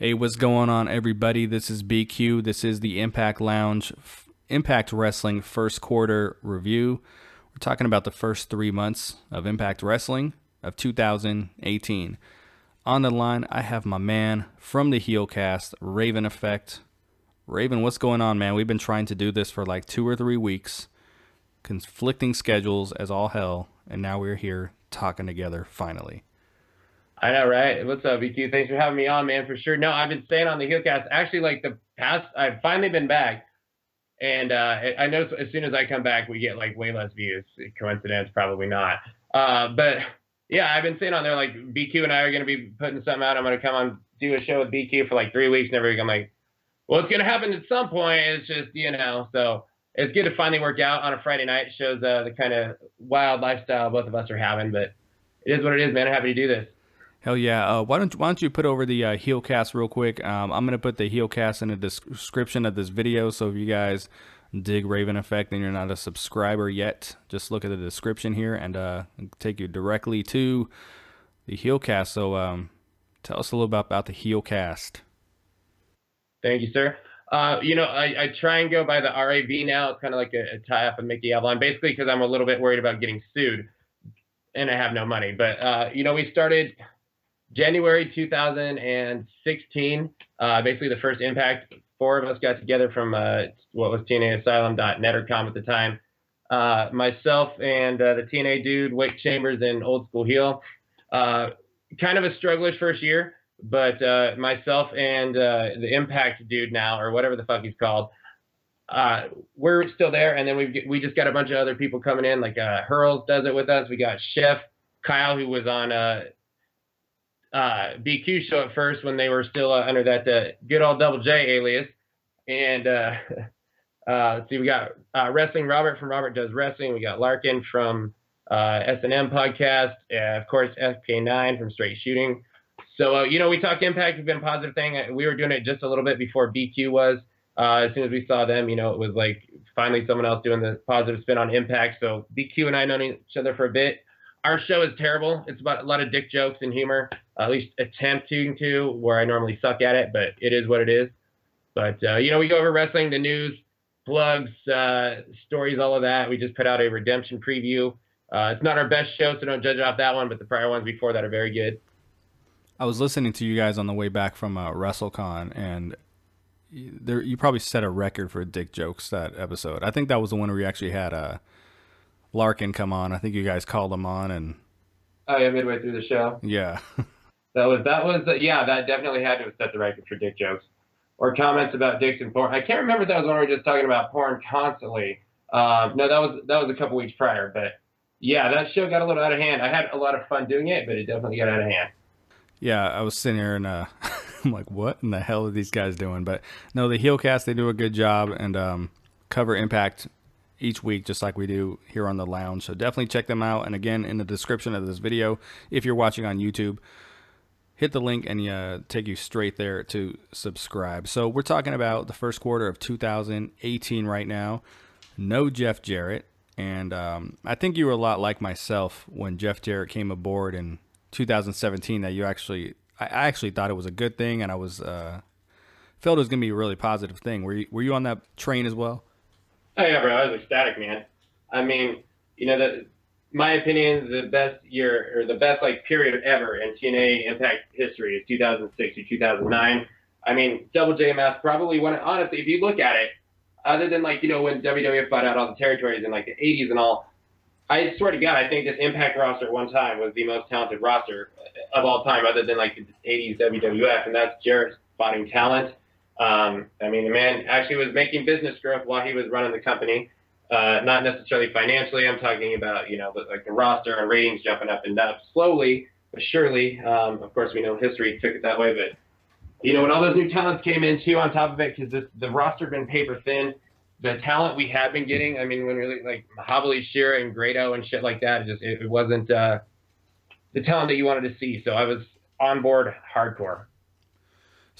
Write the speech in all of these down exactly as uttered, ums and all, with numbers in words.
Hey, what's going on, everybody? This is B Q. This is the Impact Lounge, Impact Wrestling first quarter review. We're talking about the first three months of Impact Wrestling of two thousand eighteen. On the line, I have my man from the Heelcast, Raven Effect. Raven, what's going on, man? We've been trying to do this for like two or three weeks, conflicting schedules as all hell, and now we're here talking together finally. I know, right? What's up, B Q? Thanks for having me on, man, for sure. No, I've been staying on the Heelcast. Actually, like the past, I've finally been back. And uh, I noticed as soon as I come back, we get like way less views. Coincidence? Probably not. Uh, but yeah, I've been staying on there. Like B Q and I are going to be putting something out. I'm going to come on, do a show with B Q for like three weeks. And every week I'm like, well, it's going to happen at some point. It's just, you know, so it's good to finally work out on a Friday night. It shows uh, the kind of wild lifestyle both of us are having. But it is what it is, man. I'm happy to do this. Hell yeah. Uh, why don't why don't you put over the uh, Heelcast real quick? Um, I'm going to put the Heelcast in the description of this video. So if you guys dig Raven Effect and you're not a subscriber yet, just look at the description here and uh, take you directly to the Heelcast. So um, tell us a little bit about the Heelcast. Thank you, sir. Uh, you know, I, I try and go by the R A V now. It's kind of like a, a tie-up of Mickey Avalon, basically because I'm a little bit worried about getting sued and I have no money. But, uh, you know, we started January two thousand sixteen, uh, basically the first Impact. Four of us got together from uh, what was T N A Asylum dot net or com at the time. Uh, myself and uh, the T N A dude, Wick Chambers, and Old School Heel. Uh, kind of a strugglish first year, but uh, myself and uh, the Impact dude now, or whatever the fuck he's called, uh, we're still there. And then we we just got a bunch of other people coming in, like uh, Hurls does it with us. We got Chef Kyle, who was on Uh, uh B Q show at first when they were still uh, under that uh, good old Double J alias, and uh uh let's see, we got uh Wrestling Robert from Robert Does Wrestling, we got Larkin from uh S and M podcast, uh, of course F K nine from Straight Shooting. So uh, you know, we talked Impact. We've been a positive thing. We were doing it just a little bit before B Q was. Uh as soon as we saw them, you know, it was like finally someone else doing the positive spin on Impact. So B Q and I known each other for a bit. Our show is terrible. It's about a lot of dick jokes and humor, uh, at least attempting to, where I normally suck at it, but it is what it is. But, uh, you know, we go over wrestling, the news, plugs, uh, stories, all of that. We just put out a Redemption preview. Uh, it's not our best show, so don't judge off that one, but the prior ones before that are very good. I was listening to you guys on the way back from uh, WrestleCon, and there, you probably set a record for dick jokes that episode. I think that was the one where you actually had a Uh, Larkin come on. I think you guys called him on, and oh yeah, midway through the show. Yeah. that was that was uh, yeah, that definitely had to have set the record for dick jokes or comments about dicks and porn. I can't remember if that was when we were just talking about porn constantly. Um, no, that was that was a couple weeks prior, but yeah, that show got a little out of hand. I had a lot of fun doing it, but it definitely got out of hand. Yeah, I was sitting here and uh, I'm like, what in the hell are these guys doing? But no, the Heelcast, they do a good job and um, cover Impact each week, just like we do here on the lounge. So definitely check them out. And again, in the description of this video, if you're watching on YouTube, hit the link and uh, take you straight there to subscribe. So we're talking about the first quarter of two thousand eighteen right now. No Jeff Jarrett. And um, I think you were a lot like myself when Jeff Jarrett came aboard in two thousand seventeen, that you actually, I actually thought it was a good thing. And I was, uh, felt it was going to be a really positive thing. Were you, were you on that train as well? Oh yeah, bro, I was ecstatic, man. I mean, you know, the, my opinion, the best year or the best like period ever in T N A Impact history is two thousand six to two thousand nine. I mean, Double J M F probably won it. Honestly, if you look at it, other than like, you know, when W W F bought out all the territories in like the eighties and all, I swear to God, I think this Impact roster at one time was the most talented roster of all time, other than like the eighties W W F, and that's Jarrett's spotting talent. Um, I mean, the man actually was making business growth while he was running the company, uh, not necessarily financially. I'm talking about, you know, like the roster and ratings jumping up and up slowly, but surely. Um, of course, we know history took it that way, but, you know, when all those new talents came in, too, on top of it, because the roster had been paper thin, the talent we had been getting, I mean, when really, like, Mahabali Shira and Grado and shit like that, it just it, it wasn't uh, the talent that you wanted to see. So I was on board hardcore.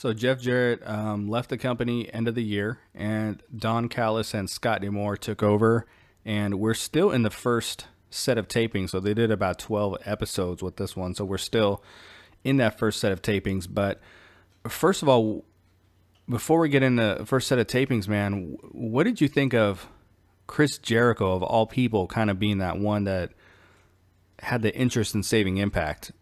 So Jeff Jarrett um, left the company end of the year, and Don Callis and Scott D'Amore took over, and we're still in the first set of tapings. So they did about twelve episodes with this one, so we're still in that first set of tapings. But first of all, before we get into the first set of tapings, man, what did you think of Chris Jericho, of all people, kind of being that one that had the interest in saving Impact?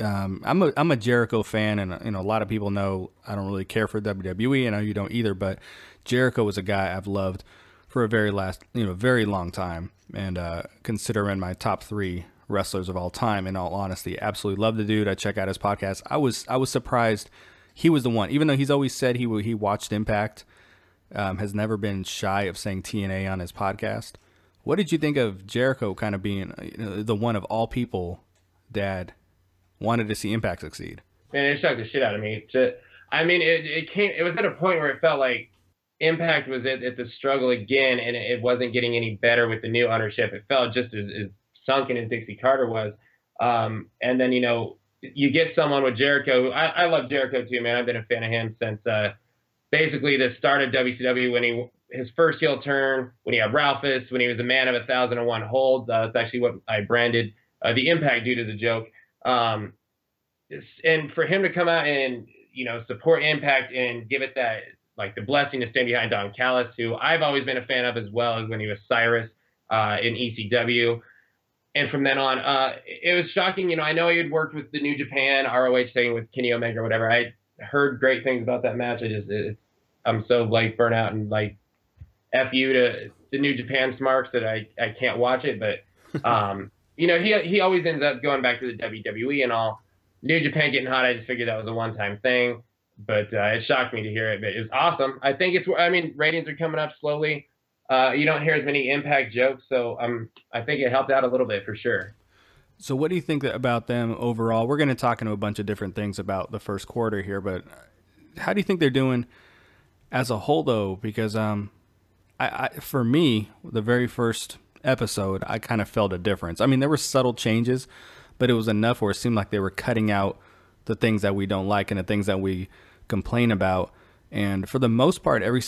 Um, I'm a I'm a Jericho fan, and you know a lot of people know I don't really care for W W E. I know you don't either, but Jericho was a guy I've loved for a very last you know very long time, and uh, consider him in my top three wrestlers of all time. In all honesty, absolutely love the dude. I check out his podcast. I was I was surprised he was the one, even though he's always said he he watched Impact, um, has never been shy of saying T N A on his podcast. What did you think of Jericho kind of being you know, the one of all people that wanted to see Impact succeed? Man, it shocked the shit out of me. To, I mean, it, it came. It was at a point where it felt like Impact was at, at the struggle again, and it, it wasn't getting any better with the new ownership. It felt just as, as sunken as Dixie Carter was. Um, and then, you know, you get someone with Jericho. I, I love Jericho too, man. I've been a fan of him since uh, basically the start of W C W, when he his first heel turn, when he had Ralphus, when he was a man of a thousand and one holds. Uh, that's actually what I branded uh, the Impact dude as a joke. Um, and for him to come out and, you know, support Impact and give it that, like the blessing to stand behind Don Callis, who I've always been a fan of, as well as when he was Cyrus, uh, in E C W. And from then on, uh, it was shocking. You know, I know he had worked with the New Japan R O H thing with Kenny Omega or whatever. I heard great things about that match. I just, it's, I'm so like burnt out and like F you to the New Japan smarks that I, I can't watch it. But, um, you know, he he always ends up going back to the W W E and all. New Japan getting hot, I just figured that was a one-time thing. But uh, it shocked me to hear it. But it was awesome. I think it's – I mean, ratings are coming up slowly. Uh, you don't hear as many Impact jokes. So um, I think it helped out a little bit for sure. So what do you think about them overall? We're going to talk into a bunch of different things about the first quarter here. But how do you think they're doing as a whole, though? Because um, I, I for me, the very first – episode, I kind of felt a difference. I mean, there were subtle changes, but it was enough where it seemed like they were cutting out the things that we don't like and the things that we complain about. And for the most part, every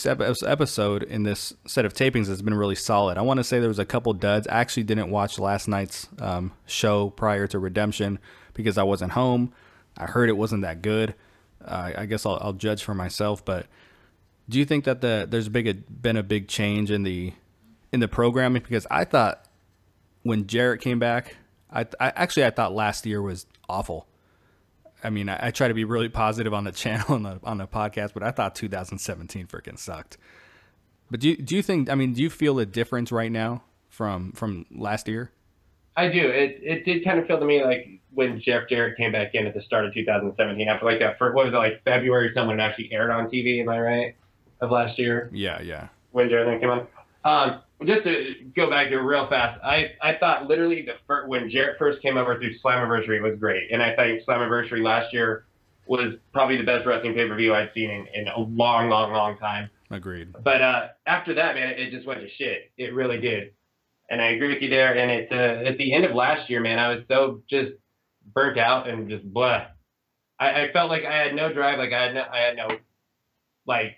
episode in this set of tapings has been really solid. I want to say there was a couple duds. I actually didn't watch last night's um, show prior to Redemption because I wasn't home. I heard it wasn't that good. Uh, I guess I'll, I'll judge for myself, but do you think that the there's big a, been a big change in the in the programming? Because I thought when Jarrett came back, I, I actually I thought last year was awful. I mean, I, I try to be really positive on the channel and the, on the podcast, but I thought two thousand seventeen freaking sucked. But do you, do you think? I mean, do you feel a difference right now from from last year? I do. It it did kind of feel to me like when Jeff Jarrett came back in at the start of two thousand seventeen. I feel like that for what was it, like February? Someone actually aired on T V. Am I right? Of last year? Yeah, yeah. When Jarrett came on. Um, just to go back here real fast, I, I thought literally the fir- when Jarrett first came over through Slammiversary, it was great. And I think Slammiversary last year was probably the best wrestling pay-per-view I'd seen in, in a long, long, long time. Agreed. But uh, after that, man, it just went to shit. It really did. And I agree with you there. And it, uh, at the end of last year, man, I was so just burnt out and just blah. I, I felt like I had no drive. Like I had no, I had no, like,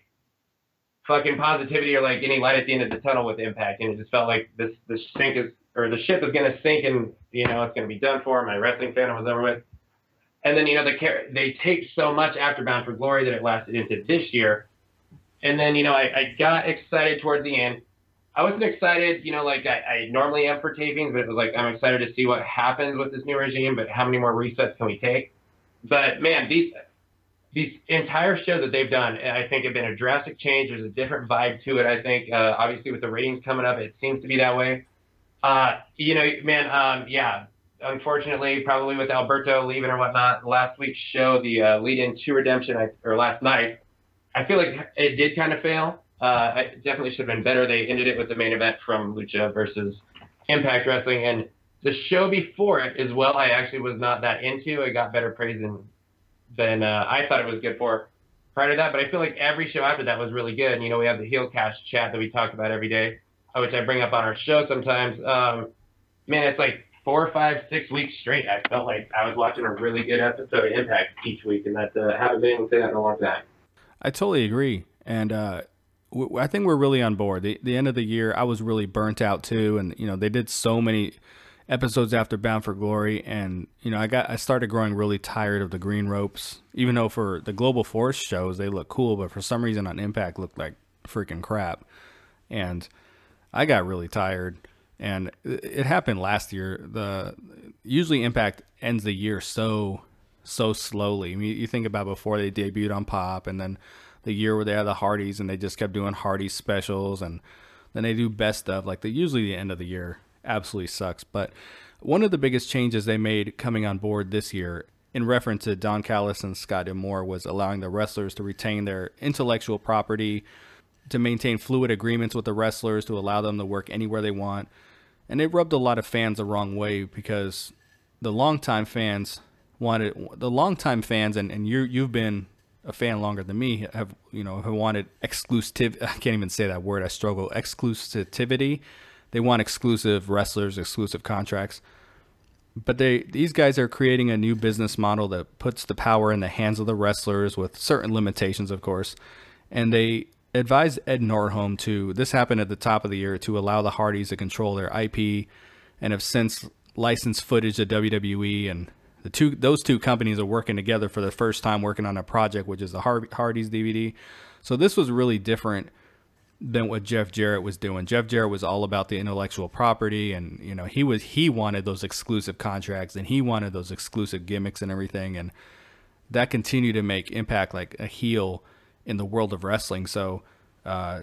fucking positivity or like any light at the end of the tunnel with Impact, and it just felt like this the sink is or the ship is gonna sink, and you know it's gonna be done for. My wrestling fandom was over with, and then you know the they taped so much after Bound for Glory that it lasted into this year, and then you know I, I got excited towards the end. I wasn't excited, you know, like I, I normally am for tapings, but it was like I'm excited to see what happens with this new regime. But how many more resets can we take? But man, these. These entire shows that they've done, I think, have been a drastic change. There's a different vibe to it, I think. Uh, obviously, with the ratings coming up, it seems to be that way. Uh, you know, man, um, yeah, unfortunately, probably with Alberto leaving or whatnot, last week's show, the uh, lead-in to Redemption, I, or last night, I feel like it did kind of fail. Uh, it definitely should have been better. They ended it with the main event from Lucha versus Impact Wrestling. And the show before it as well, I actually was not that into. I got better praise than... than uh, I thought it was good for prior to that. But I feel like every show after that was really good. And, you know, we have the Heelcast chat that we talk about every day, which I bring up on our show sometimes. Um, man, it's like four, five, six weeks straight. I felt like I was watching a really good episode of Impact each week, and that uh, haven't been able to say that in a long time. I totally agree. And uh, w- I think we're really on board. The, the end of the year, I was really burnt out too. And, you know, they did so many... episodes after Bound for Glory, and you know, I got I started growing really tired of the green ropes. Even though for the Global Force shows they look cool, but for some reason on Impact looked like freaking crap, and I got really tired. And it happened last year. The usually Impact ends the year so so slowly. I mean, you think about before they debuted on Pop, and then the year where they had the Hardys, and they just kept doing Hardys specials, and then they do best stuff. Like, the usually the end of the year absolutely sucks. But one of the biggest changes they made coming on board this year, in reference to Don Callis and Scott D'Amore, was allowing the wrestlers to retain their intellectual property, to maintain fluid agreements with the wrestlers, to allow them to work anywhere they want. And it rubbed a lot of fans the wrong way, because the longtime fans wanted the longtime fans, and, and you you've been a fan longer than me, have you know have wanted exclusive. I can't even say that word. I struggle. Exclusivity. They want exclusive wrestlers, exclusive contracts. But they these guys are creating a new business model that puts the power in the hands of the wrestlers, with certain limitations, of course. And they advised Ed Norholm to, this happened at the top of the year, to allow the Hardys to control their I P, and have since licensed footage to W W E. And the two those two companies are working together for the first time, working on a project, which is the Hardys D V D. So this was really different than what Jeff Jarrett was doing. Jeff Jarrett was all about the intellectual property, and you know he was he wanted those exclusive contracts, and he wanted those exclusive gimmicks and everything, and that continued to make Impact like a heel in the world of wrestling. So uh,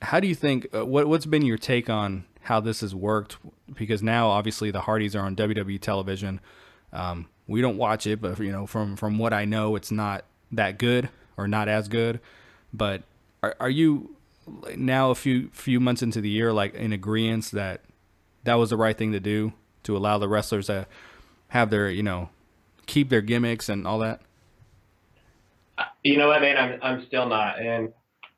how do you think, uh, what, what's been your take on how this has worked? Because now obviously the Hardys are on W W E television. Um, we don't watch it, but you know, from, from what I know, it's not that good, or not as good. But are, are you now a few, few months into the year, like in agreeance that that was the right thing to do, to allow the wrestlers to have their, you know, keep their gimmicks and all that? You know what, man, I'm, I'm still not. And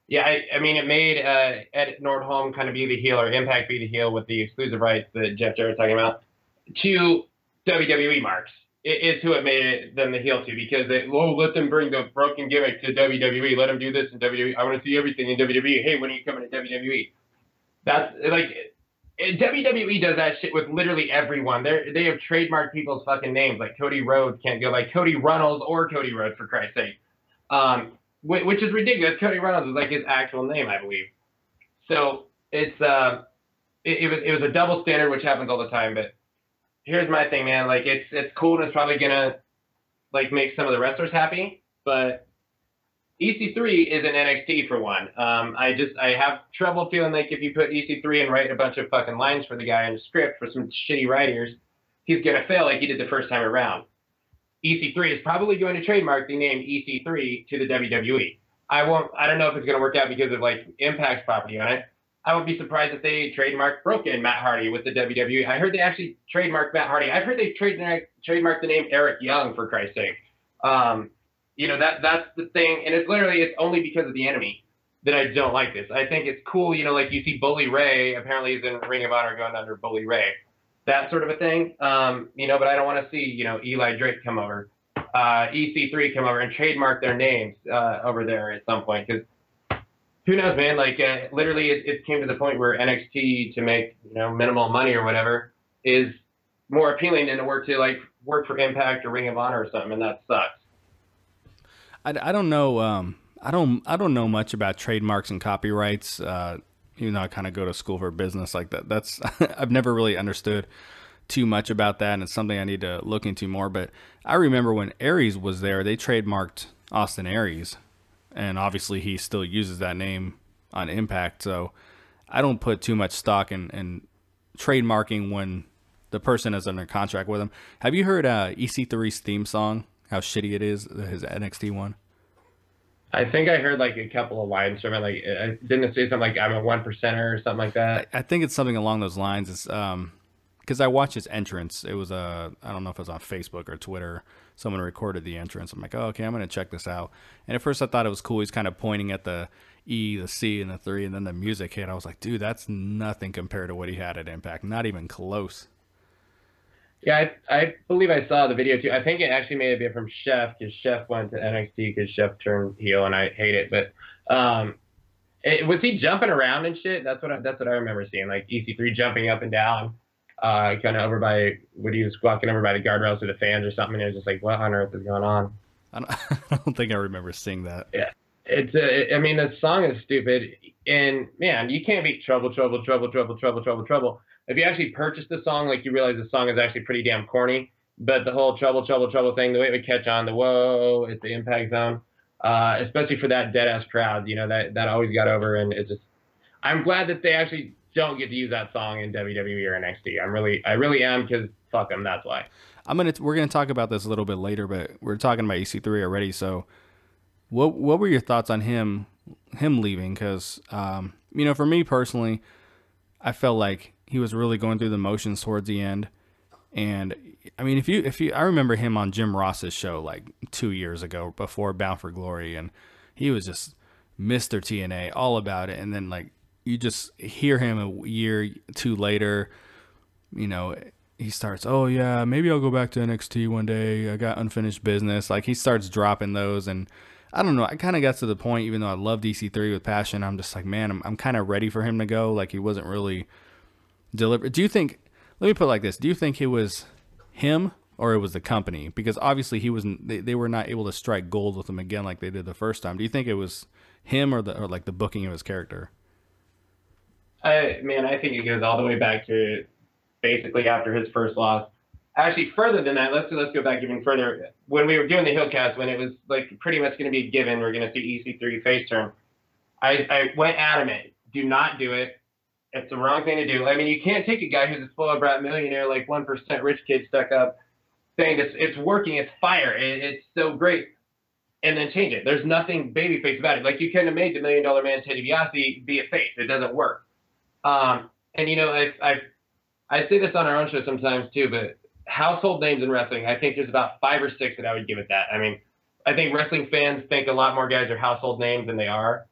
yeah, I, I mean, it made uh, Ed Norholm kind of be the heel, or Impact be the heel, with the exclusive rights that Jeff Jarrett's talking about, to W W E marks. It is who it made it, them the heel to, because they, oh, let them bring the broken gimmick to W W E. Let them do this in W W E. I want to see everything in W W E. Hey, when are you coming to W W E? That's like, W W E does that shit with literally everyone. They they have trademarked people's fucking names. Like Cody Rhodes can't go like Cody Runnels or Cody Rhodes, for Christ's sake. Um, which is ridiculous. Cody Reynolds is like his actual name, I believe. So it's uh, it, it was it was a double standard, which happens all the time. But here's my thing, man. Like it's it's cool, and it's probably gonna like make some of the wrestlers happy. But E C three is in N X T for one. Um, I just I have trouble feeling like if you put E C three and write a bunch of fucking lines for the guy in a script for some shitty writers, he's gonna fail like he did the first time around. E C three is probably going to trademark the name E C three to the W W E. I won't. I don't know if it's going to work out because of like Impact's property on it. I would be surprised if they trademark Broken Matt Hardy with the W W E. I heard they actually trademarked Matt Hardy. I've heard they trademarked trademark the name Eric Young, for Christ's sake. Um, you know that that's the thing, and it's literally it's only because of the enemy that I don't like this. I think it's cool, you know, like you see Bully Ray apparently is in Ring of Honor going under Bully Ray. That sort of a thing, um, you know, but I don't want to see, you know, Eli Drake come over, uh, E C three come over and trademark their names uh, over there at some point. Because who knows, man, like uh, literally it, it came to the point where N X T to make, you know, minimal money or whatever is more appealing than it were to like work for Impact or Ring of Honor or something. And that sucks. I, I don't know. Um, I don't I don't know much about trademarks and copyrights. Uh Even though I kind of go to school for business, like that, that's I've never really understood too much about that, and it's something I need to look into more. But I remember when Aries was there, they trademarked Austin Aries, and obviously he still uses that name on Impact. So I don't put too much stock in, in trademarking when the person is under contract with him. Have you heard uh, E C three's theme song? How shitty it is, his N X T one. I think I heard like a couple of lines from it. Like, I didn't say something like I'm a one percenter or something like that. I think it's something along those lines. It's um, because I watched his entrance. It was a uh, I don't know if it was on Facebook or Twitter. Someone recorded the entrance. I'm like, oh, okay, I'm gonna check this out. And at first I thought it was cool. He's kind of pointing at the E, the C, and the three, and then the music hit. I was like, dude, that's nothing compared to what he had at Impact. Not even close. Yeah, I, I believe I saw the video too. I think it actually may have been from Chef, because Chef went to N X T because Chef turned heel, and I hate it. But um, it, was he jumping around and shit? That's what I, that's what I remember seeing, like E C three jumping up and down. uh, kind of over by, when he was walking over by the guardrails to the fans or something, and it was just like, what on earth is going on? I don't, I don't think I remember seeing that. Yeah. It's a, I mean, the song is stupid, and man, you can't beat trouble, trouble, trouble, trouble, trouble, trouble, trouble. If you actually purchase the song, like, you realize the song is actually pretty damn corny. But the whole trouble, trouble, trouble thing, the way it would catch on, the whoa, it's the Impact Zone, uh, especially for that dead ass crowd, you know, that that always got over, and it's just, I'm glad that they actually don't get to use that song in W W E or N X T. I'm really, I really am, because fuck them, that's why. I'm gonna, we're gonna talk about this a little bit later, but we're talking about E C three already, so. What what were your thoughts on him him leaving? Because, um, you know, for me personally, I felt like he was really going through the motions towards the end. And I mean, if you if you I remember him on Jim Ross's show like two years ago before Bound for Glory, and he was just Mister T N A, all about it. And then like you just hear him a year two later, you know. He starts, oh yeah, maybe I'll go back to N X T one day. I got unfinished business. Like he starts dropping those, and I don't know. I kind of got to the point, even though I loved E C three with passion, I'm just like, man, I'm I'm kind of ready for him to go. Like he wasn't really deliberate. Do you think? Let me put it like this: do you think it was him or it was the company? Because obviously he wasn't. They, they were not able to strike gold with him again like they did the first time. Do you think it was him or the or like the booking of his character? I man, I think it goes all the way back to. Basically after his first loss. Actually, further than that, let's let's go back even further. When we were doing the Heelcast, when it was like pretty much going to be a given, we're going to see E C three face turn, I, I went adamant, do not do it. It's the wrong thing to do. I mean, you can't take a guy who's a spoiled brat millionaire, like one percent rich kid stuck up, saying it's, it's working, it's fire, it, it's so great, and then change it. There's nothing babyface about it. Like you couldn't have made the Million Dollar Man Ted DiBiase be a face. It doesn't work. Um, and, you know, I've, I've I say this on our own show sometimes too, but household names in wrestling, I think there's about five or six that I would give it that. I mean, I think wrestling fans think a lot more guys are household names than they are.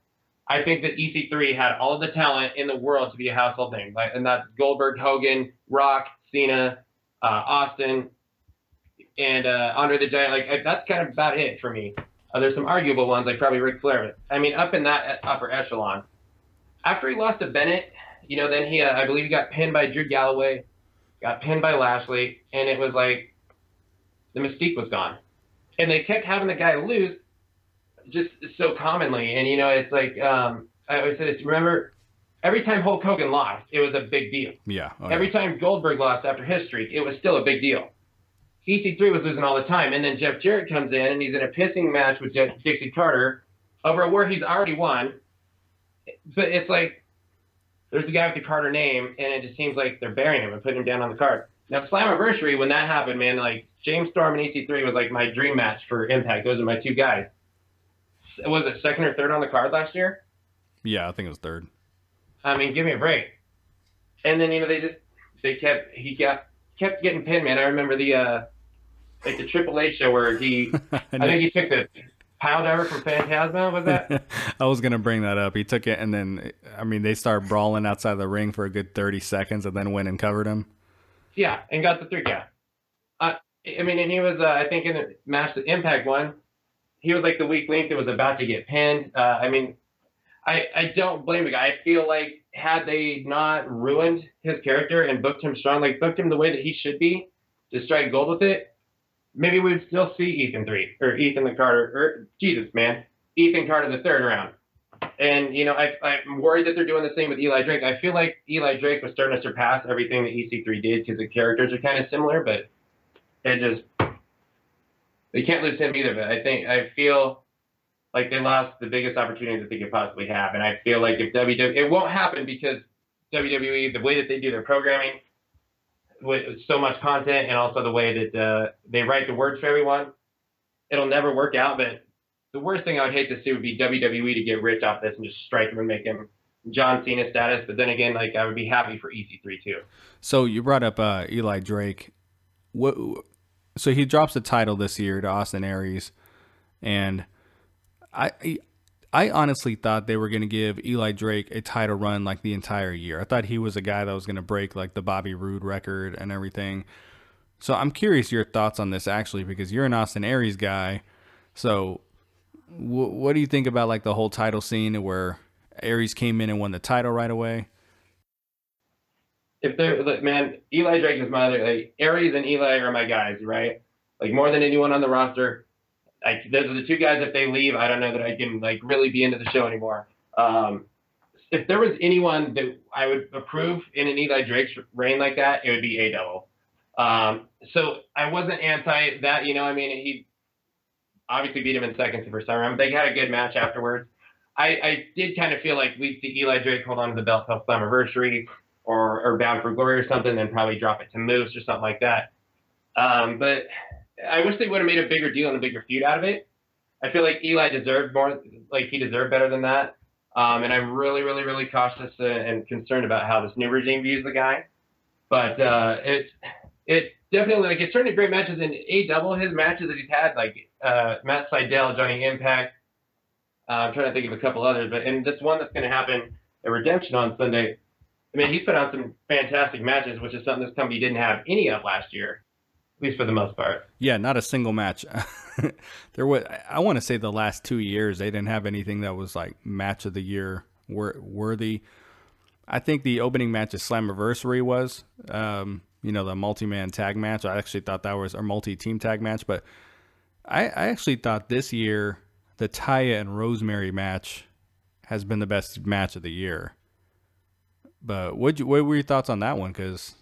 I think that E C three had all the talent in the world to be a household name, like, and that's Goldberg, Hogan, Rock, Cena, uh, Austin, and uh, Andre the Giant. Like that's kind of about it for me. Uh, there's some arguable ones, like probably Ric Flair. But, I mean, up in that upper echelon. After he lost to Bennett. You know, then he, uh, I believe he got pinned by Drew Galloway, got pinned by Lashley, and it was like the mystique was gone. And they kept having the guy lose just so commonly. And, you know, it's like, um, I always say this, remember, every time Hulk Hogan lost, it was a big deal. Yeah. Okay. Every time Goldberg lost after his streak, it was still a big deal. E C three was losing all the time. And then Jeff Jarrett comes in, and he's in a pissing match with Jeff, Dixie Carter over where he's already won. But it's like, there's a guy with the Carter name, and it just seems like they're burying him and putting him down on the card. Now, Slammiversary, when that happened, man, like, James Storm and E C three was, like, my dream match for Impact. Those are my two guys. Was it second or third on the card last year? Yeah, I think it was third. I mean, give me a break. And then, you know, they just, they kept, he got, kept getting pinned, man. I remember the, uh, like, the Triple H show where he, I, I think he took the... Piledriver from Phantasma, was that? I was going to bring that up. He took it, and then, I mean, they started brawling outside the ring for a good thirty seconds, and then went and covered him. Yeah, and got the three count. Uh, I mean, and he was, uh, I think, in the match that Impact won, he was like the weak link that was about to get pinned. Uh, I mean, I, I don't blame the guy. I feel like had they not ruined his character and booked him strong, like booked him the way that he should be to strike gold with it, maybe we'd still see Ethan three or Ethan the Carter or Jesus, man, Ethan Carter the third round. And, you know, I, I'm worried that they're doing this thing with Eli Drake. I feel like Eli Drake was starting to surpass everything that E C three did because the characters are kind of similar, but it just, they can't lose him either. But I think, I feel like they lost the biggest opportunity that they could possibly have. And I feel like if W W E, it won't happen because W W E, the way that they do their programming, with so much content and also the way that uh, they write the words for everyone, it'll never work out. But the worst thing I would hate to see would be W W E to get rich off this and just strike him and make him John Cena status. But then again, like I would be happy for E C three too. So you brought up uh, Eli Drake. What? So he drops the title this year to Austin Aries, and I I honestly thought they were going to give Eli Drake a title run like the entire year. I thought he was a guy that was going to break like the Bobby Roode record and everything. So I'm curious your thoughts on this actually, because you're an Austin Aries guy. So wh what do you think about like the whole title scene where Aries came in and won the title right away? if they're like, man, Eli Drake is my other, like, Aries and Eli are my guys, right? Like, more than anyone on the roster. Like, those are the two guys, if they leave, I don't know that I can, like, really be into the show anymore. Um, if there was anyone that I would approve in an Eli Drake's reign like that, it would be A-Double. Um, so I wasn't anti that, you know, I mean, he obviously beat him in seconds the first time. They had a good match afterwards. I, I did kind of feel like we'd see Eli Drake hold on to the belt till Slammiversary or, or Bound for Glory or something, then probably drop it to Moose or something like that. Um, but I wish they would have made a bigger deal and a bigger feud out of it. I feel like Eli deserved more, like he deserved better than that. Um, and I'm really, really, really cautious and, and concerned about how this new regime views the guy. But uh, it's... It definitely, like, it's turned to great matches in A-Double. His matches that he's had, like uh, Matt Seidel, Johnny Impact. Uh, I'm trying to think of a couple others, but and this one that's going to happen at Redemption on Sunday. I mean, he's put on some fantastic matches, which is something this company didn't have any of last year, at least for the most part. Yeah, not a single match. There was, I want to say, the last two years they didn't have anything that was like match of the year worthy. I think the opening match of Slammiversary was. Um, You know, the multi-man tag match. I actually thought that was a multi-team tag match. But I, I actually thought this year the Taya and Rosemary match has been the best match of the year. But what what were your thoughts on that one? Because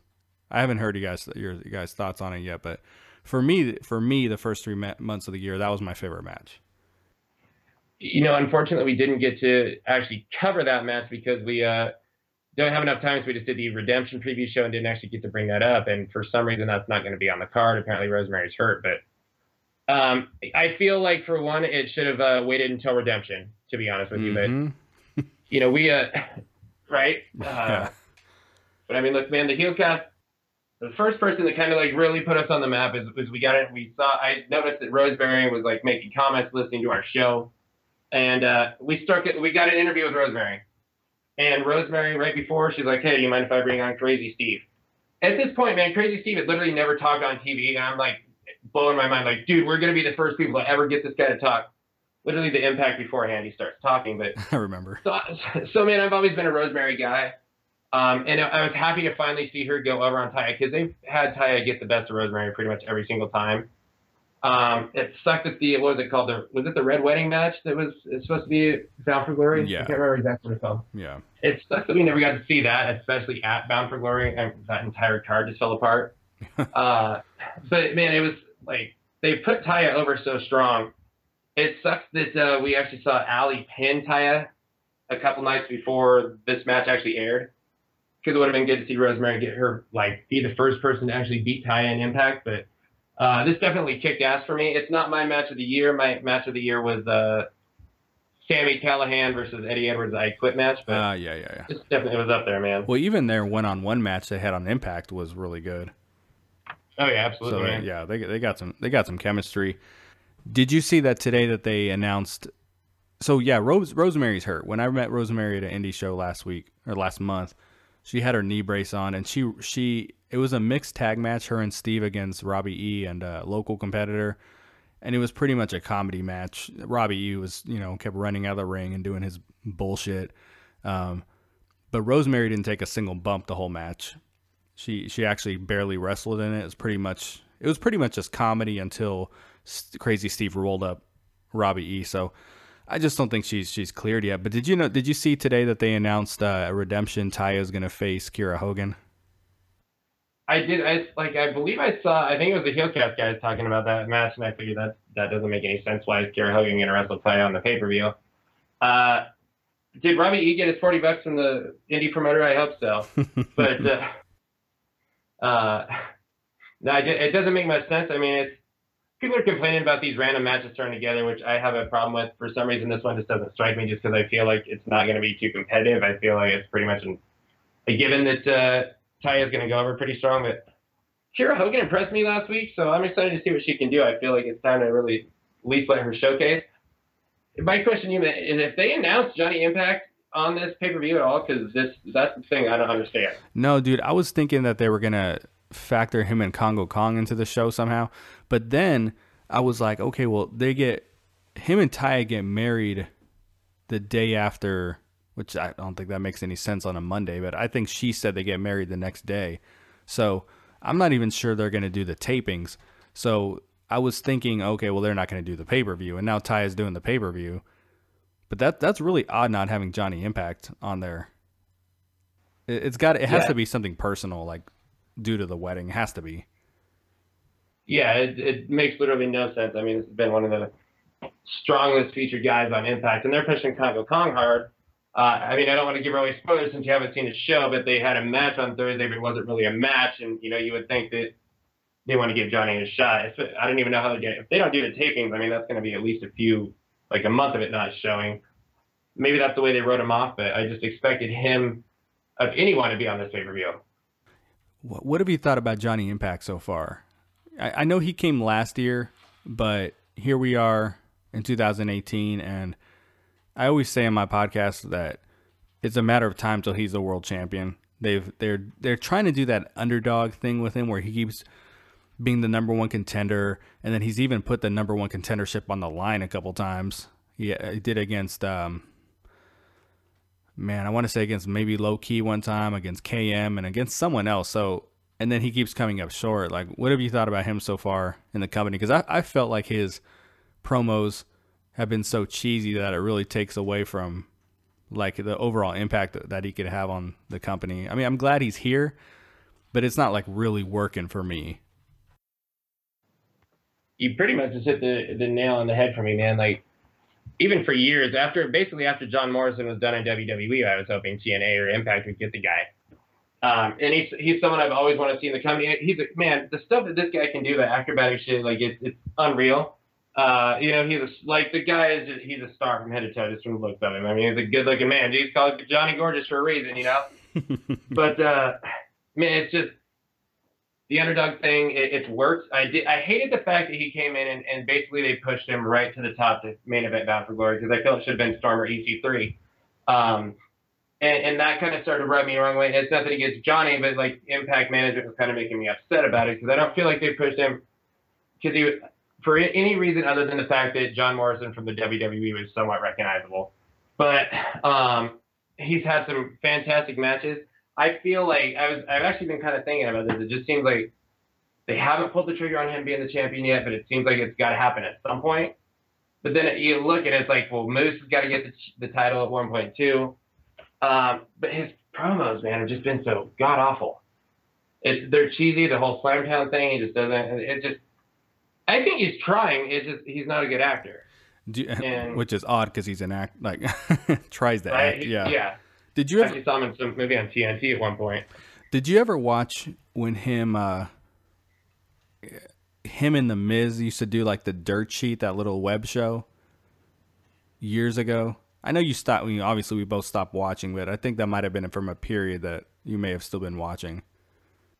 I haven't heard you guys your you guys thoughts on it yet. But for me, for me, the first three months of the year, that was my favorite match. You know, unfortunately, we didn't get to actually cover that match because we. Uh... Don't have enough time, so we just did the Redemption preview show and didn't actually get to bring that up. And for some reason, that's not going to be on the card. Apparently, Rosemary's hurt, but um, I feel like for one, it should have uh, waited until Redemption, to be honest with mm-hmm. you. But you know, we uh, right? Uh, yeah. But I mean, look, man, the Heelcast, the first person that kind of like really put us on the map is, is we got it. We saw I noticed that Rosemary was like making comments, listening to our show, and uh, we struck it. We got an interview with Rosemary. And Rosemary, right before, she's like, hey, do you mind if I bring on Crazy Steve? At this point, man, Crazy Steve had literally never talked on T V, and I'm, like, blowing my mind, like, dude, we're going to be the first people to ever get this guy to talk. Literally the Impact beforehand, he starts talking, but... I remember. So, so man, I've always been a Rosemary guy, um, and I was happy to finally see her go over on Taya, because they've had Taya get the best of Rosemary pretty much every single time. Um, it sucked to see, what was it called? The, was it the Red Wedding match that was, it's supposed to be Bound for Glory? Yeah. I can't remember exactly what it's called. Yeah. It sucks that we never got to see that, especially at Bound for Glory. And that entire card just fell apart. uh, but, man, it was like they put Taya over so strong. It sucks that uh, we actually saw Ali pin Taya a couple nights before this match actually aired. Because it would have been good to see Rosemary get her, like, be the first person to actually beat Taya in Impact, but... Uh, this definitely kicked ass for me. It's not my match of the year. My match of the year was uh, Sami Callihan versus Eddie Edwards' I Quit match. But uh, yeah, yeah, yeah. This definitely was up there, man. Well, even their one-on-one match they had on Impact was really good. Oh yeah, absolutely. So, man. Yeah, they they got some they got some chemistry. Did you see that today that they announced? So yeah, Rose Rosemary's hurt. When I met Rosemary at an indie show last week or last month, she had her knee brace on, and she she. It was a mixed tag match, her and Steve against Robbie E and a local competitor. And it was pretty much a comedy match. Robbie E was, you know, kept running out of the ring and doing his bullshit. Um, but Rosemary didn't take a single bump the whole match. She she actually barely wrestled in it. It was pretty much it was pretty much just comedy until Crazy Steve rolled up Robbie E. So I just don't think she's she's cleared yet. But did you know? Did you see today that they announced uh, Redemption? Taya is going to face Kiera Hogan. I did, I, like, I believe I saw, I think it was the Heelcast guys talking about that match, and I figured that that doesn't make any sense. Why is Kiera Hogan going to wrestle Taya on the pay-per-view? Uh, did Robbie E get his forty bucks from the indie promoter? I hope so. But, uh, uh, no, I did, it doesn't make much sense. I mean, it's, people are complaining about these random matches thrown together, which I have a problem with. For some reason, this one just doesn't strike me just because I feel like it's not going to be too competitive. I feel like it's pretty much an, a given that, uh, Taya is going to go over pretty strong, but Kiera Hogan impressed me last week, so I'm excited to see what she can do. I feel like it's time to really at least let her showcase. My question to you is if they announce Johnny Impact on this pay-per-view at all, because this that's the thing I don't understand. No, dude, I was thinking that they were going to factor him and Kongo Kong into the show somehow, but then I was like, okay, well, they get him and Taya get married the day after which I don't think that makes any sense on a Monday, but I think she said they get married the next day. So I'm not even sure they're going to do the tapings. So I was thinking, okay, well, they're not going to do the pay-per-view, and now Taya's doing the pay-per-view. But that that's really odd not having Johnny Impact on there. It, it's got, it has yeah. to be something personal, like due to the wedding. It has to be. Yeah, it, it makes literally no sense. I mean, this has been one of the strongest featured guys on Impact, and they're pushing Kongo Kong hard. Uh, I mean, I don't want to give away spoilers since you haven't seen the show, but they had a match on Thursday, but it wasn't really a match. And, you know, you would think that they want to give Johnny a shot. If, I don't even know how they get it. If they don't do the tapings, I mean, that's going to be at least a few, like a month of it not showing. Maybe that's the way they wrote him off, but I just expected him, of anyone, to be on this pay-per-view. What, what have you thought about Johnny Impact so far? I, I know he came last year, but here we are in two thousand eighteen, and I always say in my podcast that it's a matter of time till he's the world champion. They've they're they're trying to do that underdog thing with him where he keeps being the number one contender, and then he's even put the number one contendership on the line a couple times. Yeah, he did against um man, I want to say against maybe Low Key one time, against K M, and against someone else. So, and then he keeps coming up short. Like, what have you thought about him so far in the company? Because I, I felt like his promos have been so cheesy that it really takes away from like the overall impact that he could have on the company. I mean, I'm glad he's here, but it's not like really working for me. You pretty much just hit the, the nail on the head for me, man. Like, even for years after, basically after John Morrison was done in W W E, I was hoping T N A or Impact would get the guy. Um, and he's, he's someone I've always wanted to see in the company. He's a, man, the stuff that this guy can do, the acrobatic shit, like it's, it's unreal. Uh, you know, he's a, like the guy is just, he's a star from head to toe just from the looks of him. I mean, he's a good looking man. He's called Johnny Gorgeous for a reason, you know? But, uh, man, it's just the underdog thing. It, it's worked. I did. I hated the fact that he came in and, and basically they pushed him right to the top to main event Bound for Glory, because I felt it should have been Storm or E C three. Um, and, and that kind of started rubbing me the wrong way. It's nothing against Johnny, but like Impact management was kind of making me upset about it, because I don't feel like they pushed him because he was, for any reason other than the fact that John Morrison from the W W E was somewhat recognizable. But um, he's had some fantastic matches. I feel like I was, I've actually been kind of thinking about this. It just seems like they haven't pulled the trigger on him being the champion yet, but it seems like it's got to happen at some point. But then you look at it, it's like, well, Moose has got to get the, the title at one point too. Um, but his promos, man, have just been so god-awful. It's, they're cheesy, the whole Slamtown thing. He just doesn't – it just – I think he's trying. It's just he's not a good actor, Do, and, which is odd because he's an act like tries to right? act. Yeah, yeah. Did you ever saw him in some movie on T N T at one point? Did you ever watch when him, uh, him and the Miz used to do like the Dirt Sheet, that little web show years ago? I know you stopped. You know, obviously, we both stopped watching, but I think that might have been from a period that you may have still been watching.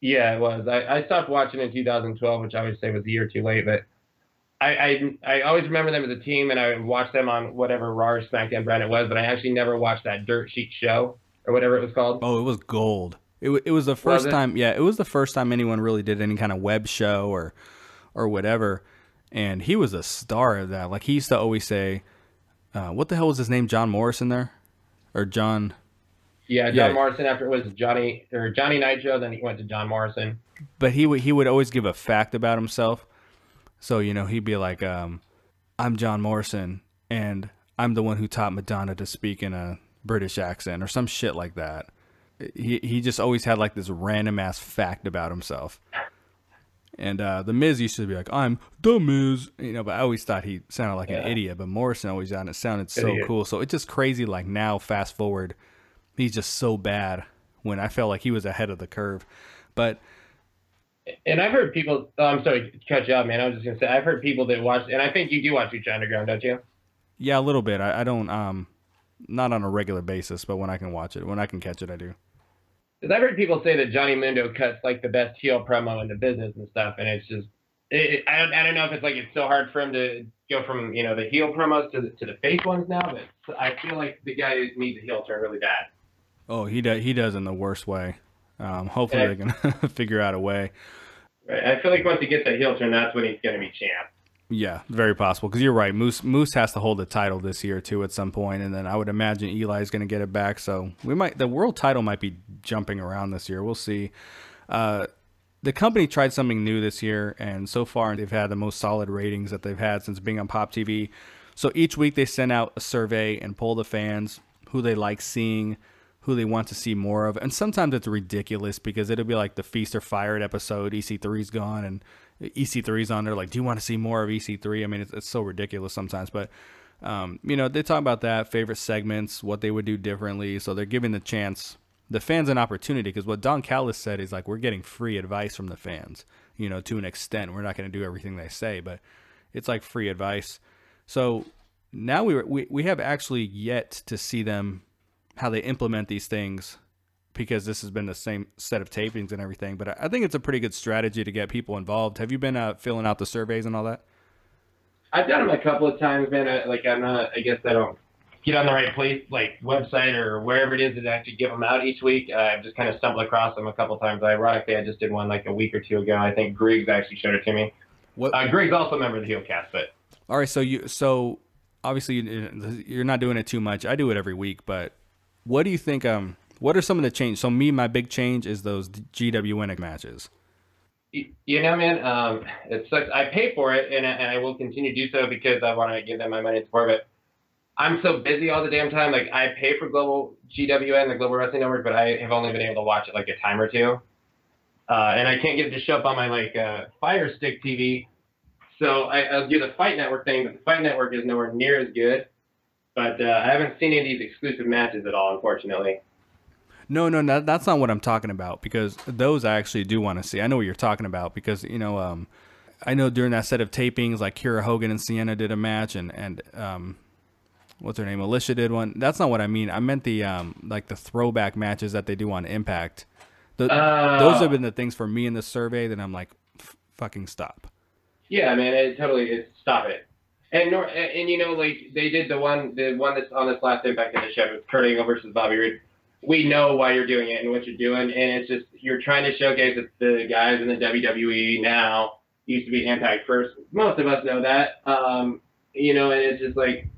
Yeah, it was. I, I stopped watching in two thousand twelve, which I would say was a year too late, but I, I I always remember them as a team, and I would watch them on whatever Raw or SmackDown brand it was, but I actually never watched that Dirt Sheet show or whatever it was called. Oh, it was gold. It, it was the first was time, yeah, it was the first time anyone really did any kind of web show or or whatever, and he was a star of that. Like, he used to always say, uh, what the hell was his name, John Morrison there? Or John... Yeah, John yeah. Morrison. After it was Johnny or Johnny Nitro, then he went to John Morrison. But he would he would always give a fact about himself. So, you know, he'd be like, um, "I'm John Morrison, and I'm the one who taught Madonna to speak in a British accent," or some shit like that. He he just always had like this random ass fact about himself. And uh, the Miz used to be like, "I'm the Miz," you know. But I always thought he sounded like yeah. an idiot. But Morrison always thought it sounded so idiot. cool. So it's just crazy. Like, now, fast forward. He's just so bad when I felt like he was ahead of the curve. But and I've heard people oh, I'm sorry to cut you out, man. I was just gonna say I've heard people that watch, and I think you do watch Lucha Underground, don't you? Yeah, a little bit. I, I don't um not on a regular basis, but when I can watch it, when I can catch it, I do. Because I've heard people say that Johnny Mundo cuts like the best heel promo in the business and stuff, and it's just it, it, I don't I don't know if it's like it's so hard for him to go from, you know, the heel promos to the to the face ones now, but I feel like the guy needs a heel turn really bad. Oh, he does. He does in the worst way. Um, hopefully, I, they can figure out a way. Right. I feel like once he gets that heel turn, that's when he's going to be champ. Yeah, very possible. Because you're right, Moose Moose has to hold the title this year too at some point, and then I would imagine Eli's going to get it back. So we might the world title might be jumping around this year. We'll see. Uh, the company tried something new this year, and so far they've had the most solid ratings that they've had since being on Pop T V. So each week they send out a survey and poll the fans who they like seeing, who they want to see more of. And sometimes it's ridiculous because it'll be like the Feast or Fired episode. E C three's gone and E C three's on there. Like, do you want to see more of E C three? I mean, it's, it's so ridiculous sometimes. But, um, you know, they talk about that, favorite segments, what they would do differently. So they're giving the chance, the fans an opportunity. Because what Don Callis said is like, we're getting free advice from the fans, you know, to an extent. We're not going to do everything they say, but it's like free advice. So now we, we, we have actually yet to see them, how they implement these things, because this has been the same set of tapings and everything. But I think it's a pretty good strategy to get people involved. Have you been uh, filling out the surveys and all that? I've done them a couple of times, man. I, like I'm not, I guess I don't get on the right place, like website or wherever it is that I actually give them out each week. Uh, I've just kind of stumbled across them a couple of times. Ironically, I just did one like a week or two ago. I think Griggs actually showed it to me. What? Uh, Griggs also a member of the Heelcast, but. All right. So you, so obviously you're not doing it too much. I do it every week, but what do you think, um, what are some of the changes? So me, my big change is those G W N matches. You know, man, um, it sucks. I pay for it, and I, and I will continue to do so because I want to give them my money and support, but I'm so busy all the damn time. Like, I pay for Global G W N, the Global Wrestling Network, but I have only been able to watch it like a time or two. Uh, and I can't get it to show up on my, like, uh, Fire Stick T V. So I, I'll do the Fight Network thing, but the Fight Network is nowhere near as good. But uh, I haven't seen any of these exclusive matches at all, unfortunately. No, no, no, that's not what I'm talking about, because those I actually do want to see. I know what you're talking about because, you know, um, I know during that set of tapings, like Kiera Hogan and Sienna did a match, and, and um, what's her name? Alicia did one. That's not what I mean. I meant the um, like the throwback matches that they do on Impact. The, uh, those have been the things for me in the survey that I'm like, fucking stop. Yeah, man, it totally is. Stop it. And, and you know, like, they did the one the one that's on this last Impact of the show, with Kurt Angle versus Bobby Roode. We know why you're doing it and what you're doing, and it's just, you're trying to showcase that the guys in the W W E now used to be Impact first. Most of us know that. Um, you know, and it's just like,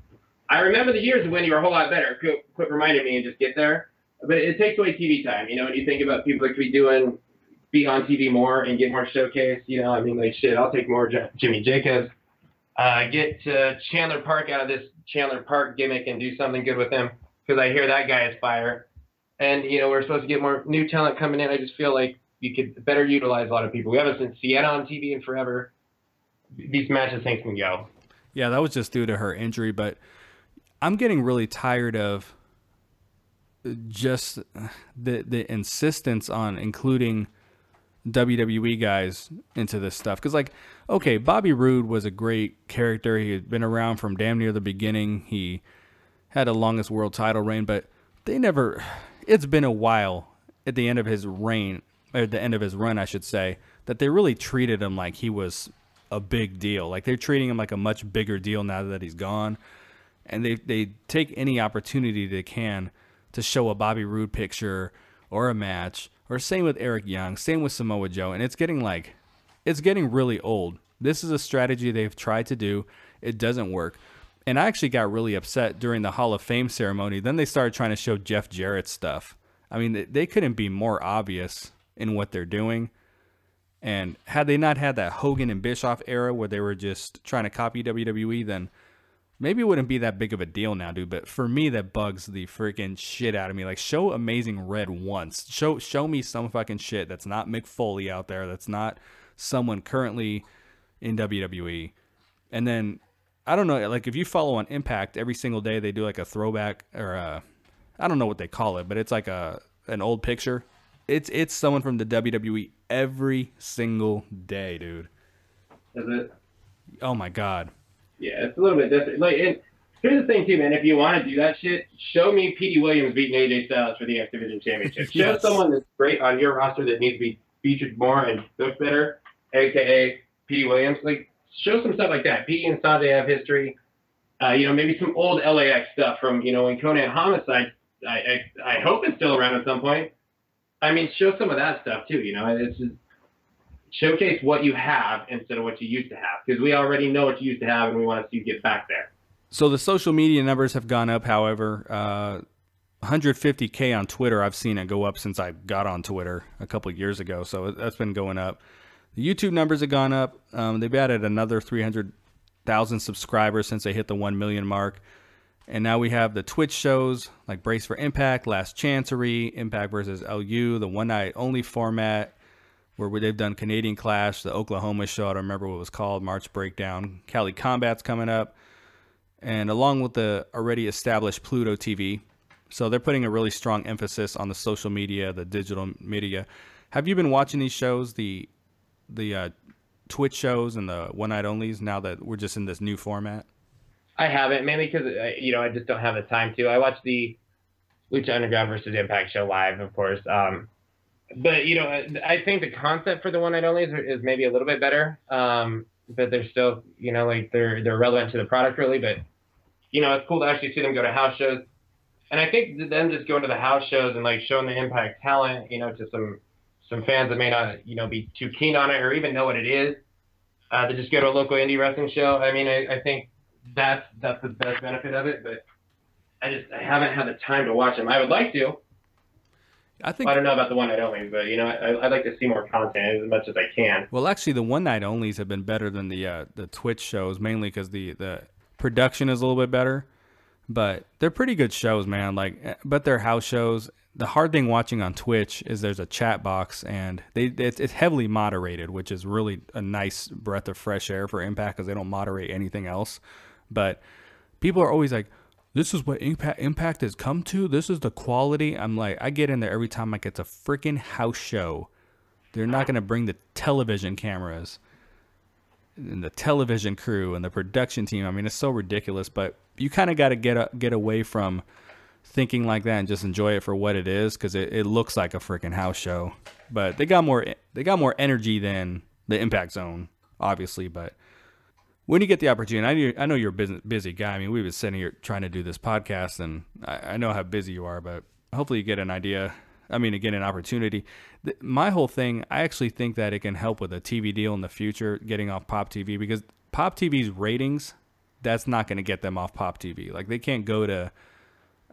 I remember the years when you were a whole lot better. Quit, quit reminding me and just get there. But it takes away T V time, you know, when you think about people that could be doing, be on T V more and get more showcased, you know, I mean, like, shit, I'll take more J- Jimmy Jacobs. Uh, get uh, Chandler Park out of this Chandler Park gimmick and do something good with him, because I hear that guy is fire. And, you know, we're supposed to get more new talent coming in. I just feel like you could better utilize a lot of people. We haven't seen Sienna on T V in forever. These matches, things can go. Yeah, that was just due to her injury. But I'm getting really tired of just the the insistence on including W W E guys into this stuff, because, like, okay, Bobby Roode was a great character. He had been around from damn near the beginning. He had the longest world title reign, but they never, it's been a while at the end of his reign, or at the end of his run, I should say, that they really treated him like he was a big deal. Like, they're treating him like a much bigger deal now that he's gone, and they, they take any opportunity they can to show a Bobby Roode picture or a match. Or same with Eric Young, same with Samoa Joe. And it's getting like, it's getting really old. This is a strategy they've tried to do. It doesn't work. And I actually got really upset during the Hall of Fame ceremony. Then they started trying to show Jeff Jarrett stuff. I mean, they, they couldn't be more obvious in what they're doing. And had they not had that Hogan and Bischoff era where they were just trying to copy W W E, then maybe it wouldn't be that big of a deal now, dude. But for me, that bugs the freaking shit out of me. Like, show Amazing Red once. Show show me some fucking shit that's not Mick Foley out there. That's not someone currently in W W E. And then, I don't know, like, if you follow on Impact, every single day they do, like, a throwback or a, I don't know what they call it, but it's like a an old picture. It's, it's someone from the W W E every single day, dude. Is it? Oh, my God. Yeah, it's a little bit different. Like, and here's the thing, too, man. If you want to do that shit, show me Petey Williams beating A J Styles for the X Division Championship. Yes. Show someone that's great on your roster that needs to be featured more and look better, a k a. Petey Williams. Like, show some stuff like that. Petey and Sanjay have history. Uh, you know, maybe some old L A X stuff from, you know, when Conan Homicide, I, I I hope it's still around at some point. I mean, show some of that stuff, too, you know. It's just, showcase what you have instead of what you used to have, because we already know what you used to have and we want to see you get back there. So the social media numbers have gone up, however. Uh, one hundred fifty K on Twitter. I've seen it go up since I got on Twitter a couple of years ago, so that's been going up. The YouTube numbers have gone up. Um, they've added another three hundred thousand subscribers since they hit the one million mark. And now we have the Twitch shows like Brace for Impact, Last Chancery, Impact versus L U, the One Night Only format, where they've done Canadian Clash, the Oklahoma show, I don't remember what it was called, March Breakdown, Cali Combat's coming up, and along with the already established Pluto T V. So they're putting a really strong emphasis on the social media, the digital media. Have you been watching these shows, the the uh, Twitch shows and the One Night Onlys, now that we're just in this new format? I haven't, mainly because, you know, I just don't have the time to. I watched the Lucha Underground versus Impact show live, of course. Um, but, you know, I think the concept for the One Night Only is, is maybe a little bit better. Um, but they're still, you know, like they're they're relevant to the product, really. But, you know, it's cool to actually see them go to house shows. And I think them just going to the house shows and, like, showing the Impact talent, you know, to some some fans that may not, you know, be too keen on it or even know what it is, uh, to just go to a local indie wrestling show. I mean, I, I think... That's that's the best benefit of it, but I just I haven't had the time to watch them. I would like to. I think well, I don't know about the One Night Onlys, but you know I, I'd like to see more content as much as I can. Well, actually, the One Night Onlys have been better than the uh, the Twitch shows, mainly because the the production is a little bit better. But they're pretty good shows, man. Like, but they're house shows. The hard thing watching on Twitch is there's a chat box, and they it's, it's heavily moderated, which is really a nice breath of fresh air for Impact because they don't moderate anything else. But people are always like, this is what Impact, Impact has come to. This is the quality. I'm like, I get in there every time like it's a freaking house show. They're not going to bring the television cameras and the television crew and the production team. I mean, it's so ridiculous, but you kind of got to get a, get away from thinking like that and just enjoy it for what it is, because it, it looks like a freaking house show. But they got more they got more energy than the Impact Zone, obviously, but... When you get the opportunity, I know you're a busy guy. I mean, we've been sitting here trying to do this podcast, and I know how busy you are, but hopefully you get an idea. I mean, again, an opportunity. My whole thing, I actually think that it can help with a T V deal in the future, getting off Pop T V, because Pop T V's ratings, that's not going to get them off Pop T V. Like, they can't go to,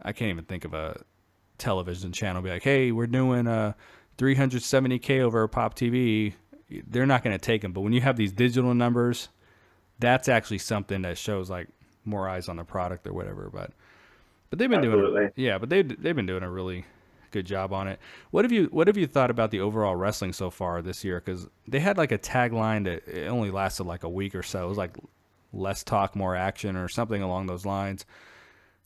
I can't even think of a television channel, be like, hey, we're doing a three hundred seventy K over Pop T V. They're not going to take them. But when you have these digital numbers, that's actually something that shows like more eyes on the product or whatever, but but they've been Absolutely. doing yeah, but they they've been doing a really good job on it. What have you what have you thought about the overall wrestling so far this year? Because they had like a tagline that it only lasted like a week or so. It was like less talk, more action, or something along those lines.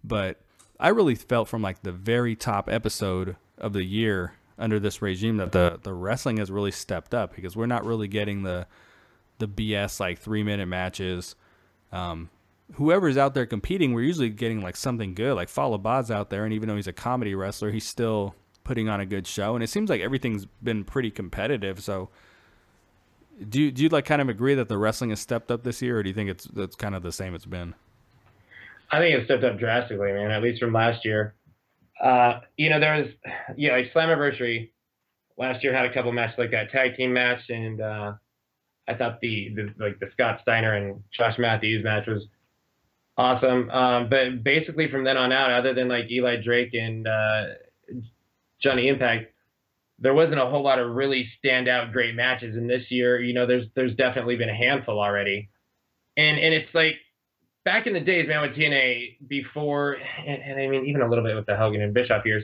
But I really felt from like the very top episode of the year under this regime that the the wrestling has really stepped up, because we're not really getting the the B S like three minute matches. Um, whoever's out there competing, we're usually getting like something good. Like Falabad's out there, and even though he's a comedy wrestler, he's still putting on a good show. And it seems like everything's been pretty competitive. So, do you, do you like kind of agree that the wrestling has stepped up this year, or do you think it's that's kind of the same it's been? I think it's stepped up drastically, man. At least from last year. Uh, you know, there was yeah, like Slammiversary last year had a couple matches like that, tag team match, and uh, I thought the, the like the Scott Steiner and Josh Matthews match was awesome. Um, but basically from then on out, other than like Eli Drake and uh, Johnny Impact, there wasn't a whole lot of really standout great matches. And this year, you know, there's there's definitely been a handful already. And and it's like back in the days, man, with T N A before, and, and I mean even a little bit with the Hogan and Bischoff years,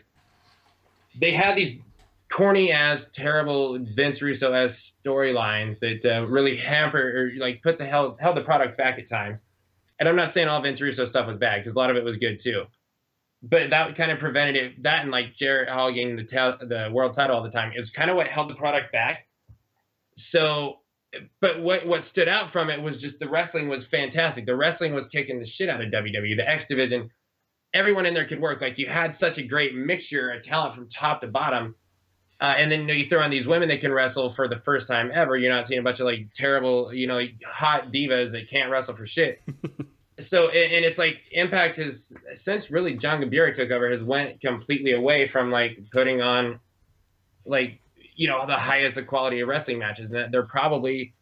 they had these corny as terrible Vince Russo as storylines that uh, really hamper or like put the held, held the product back at times. And I'm not saying all Vince Russo stuff was bad, because a lot of it was good too. But that kind of prevented it. That and like Jarrett hogging the the world title all the time is kind of what held the product back. So, but what what stood out from it was just the wrestling was fantastic. The wrestling was kicking the shit out of W W E. The X Division, everyone in there could work. Like you had such a great mixture of talent from top to bottom. Uh, and then you, know, you throw on these women that can wrestle for the first time ever. You're not seeing a bunch of like terrible, you know, hot divas that can't wrestle for shit. So, and, and it's like Impact has since really John Gabira took over has went completely away from like putting on like you know, the highest of quality of wrestling matches. They're probably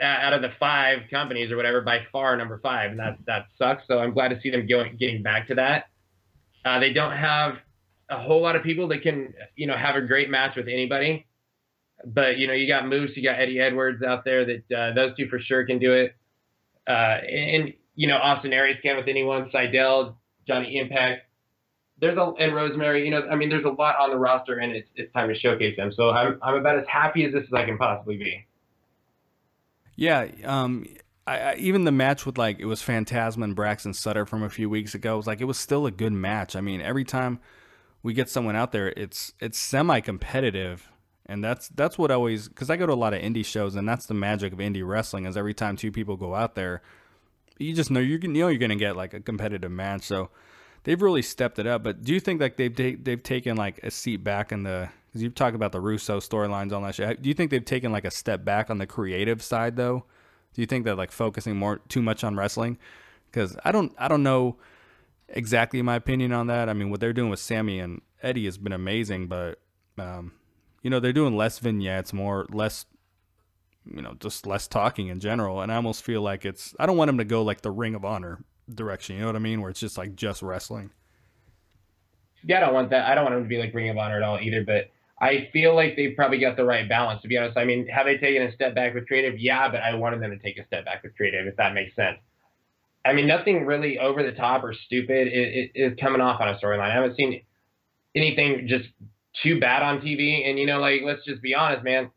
out of the five companies or whatever, by far number five, and that that sucks. So I'm glad to see them going getting back to that. Uh, they don't have a whole lot of people that can, you know, have a great match with anybody, but you know, you got Moose, you got Eddie Edwards out there. That uh, those two for sure can do it. Uh, and, and you know, Austin Aries can with anyone. Seidel, Johnny Impact. There's a and Rosemary, you know, I mean, there's a lot on the roster, and it's it's time to showcase them. So I'm I'm about as happy as this as I can possibly be. Yeah, um, I, I, even the match with, like, it was Phantasma and Braxton Sutter from a few weeks ago. It was like it was still a good match. I mean, every time we get someone out there, it's it's semi-competitive, and that's that's what always, because I go to a lot of indie shows, and that's the magic of indie wrestling is every time two people go out there, you just know you're you know you're gonna get like a competitive match. So they've really stepped it up. But do you think like they've they've taken like a seat back in the, because you've talked about the Russo storylines on that show, do you think they've taken like a step back on the creative side though? Do you think they're like focusing more too much on wrestling? Because I don't I don't know exactly my opinion on that. I mean, what they're doing with Sami and Eddie has been amazing, but um, you know, they're doing less vignettes, more less, you know, just less talking in general. And I almost feel like it's, I don't want them to go like the Ring of Honor direction, you know what I mean, where it's just like just wrestling. Yeah, I don't want that. I don't want them to be like Ring of Honor at all either, but I feel like they've probably got the right balance, to be honest. I mean, have they taken a step back with creative? Yeah, but I wanted them to take a step back with creative, if that makes sense. I mean, nothing really over the top or stupid is, is coming off on a storyline. I haven't seen anything just too bad on T V. And, you know, like, let's just be honest, man.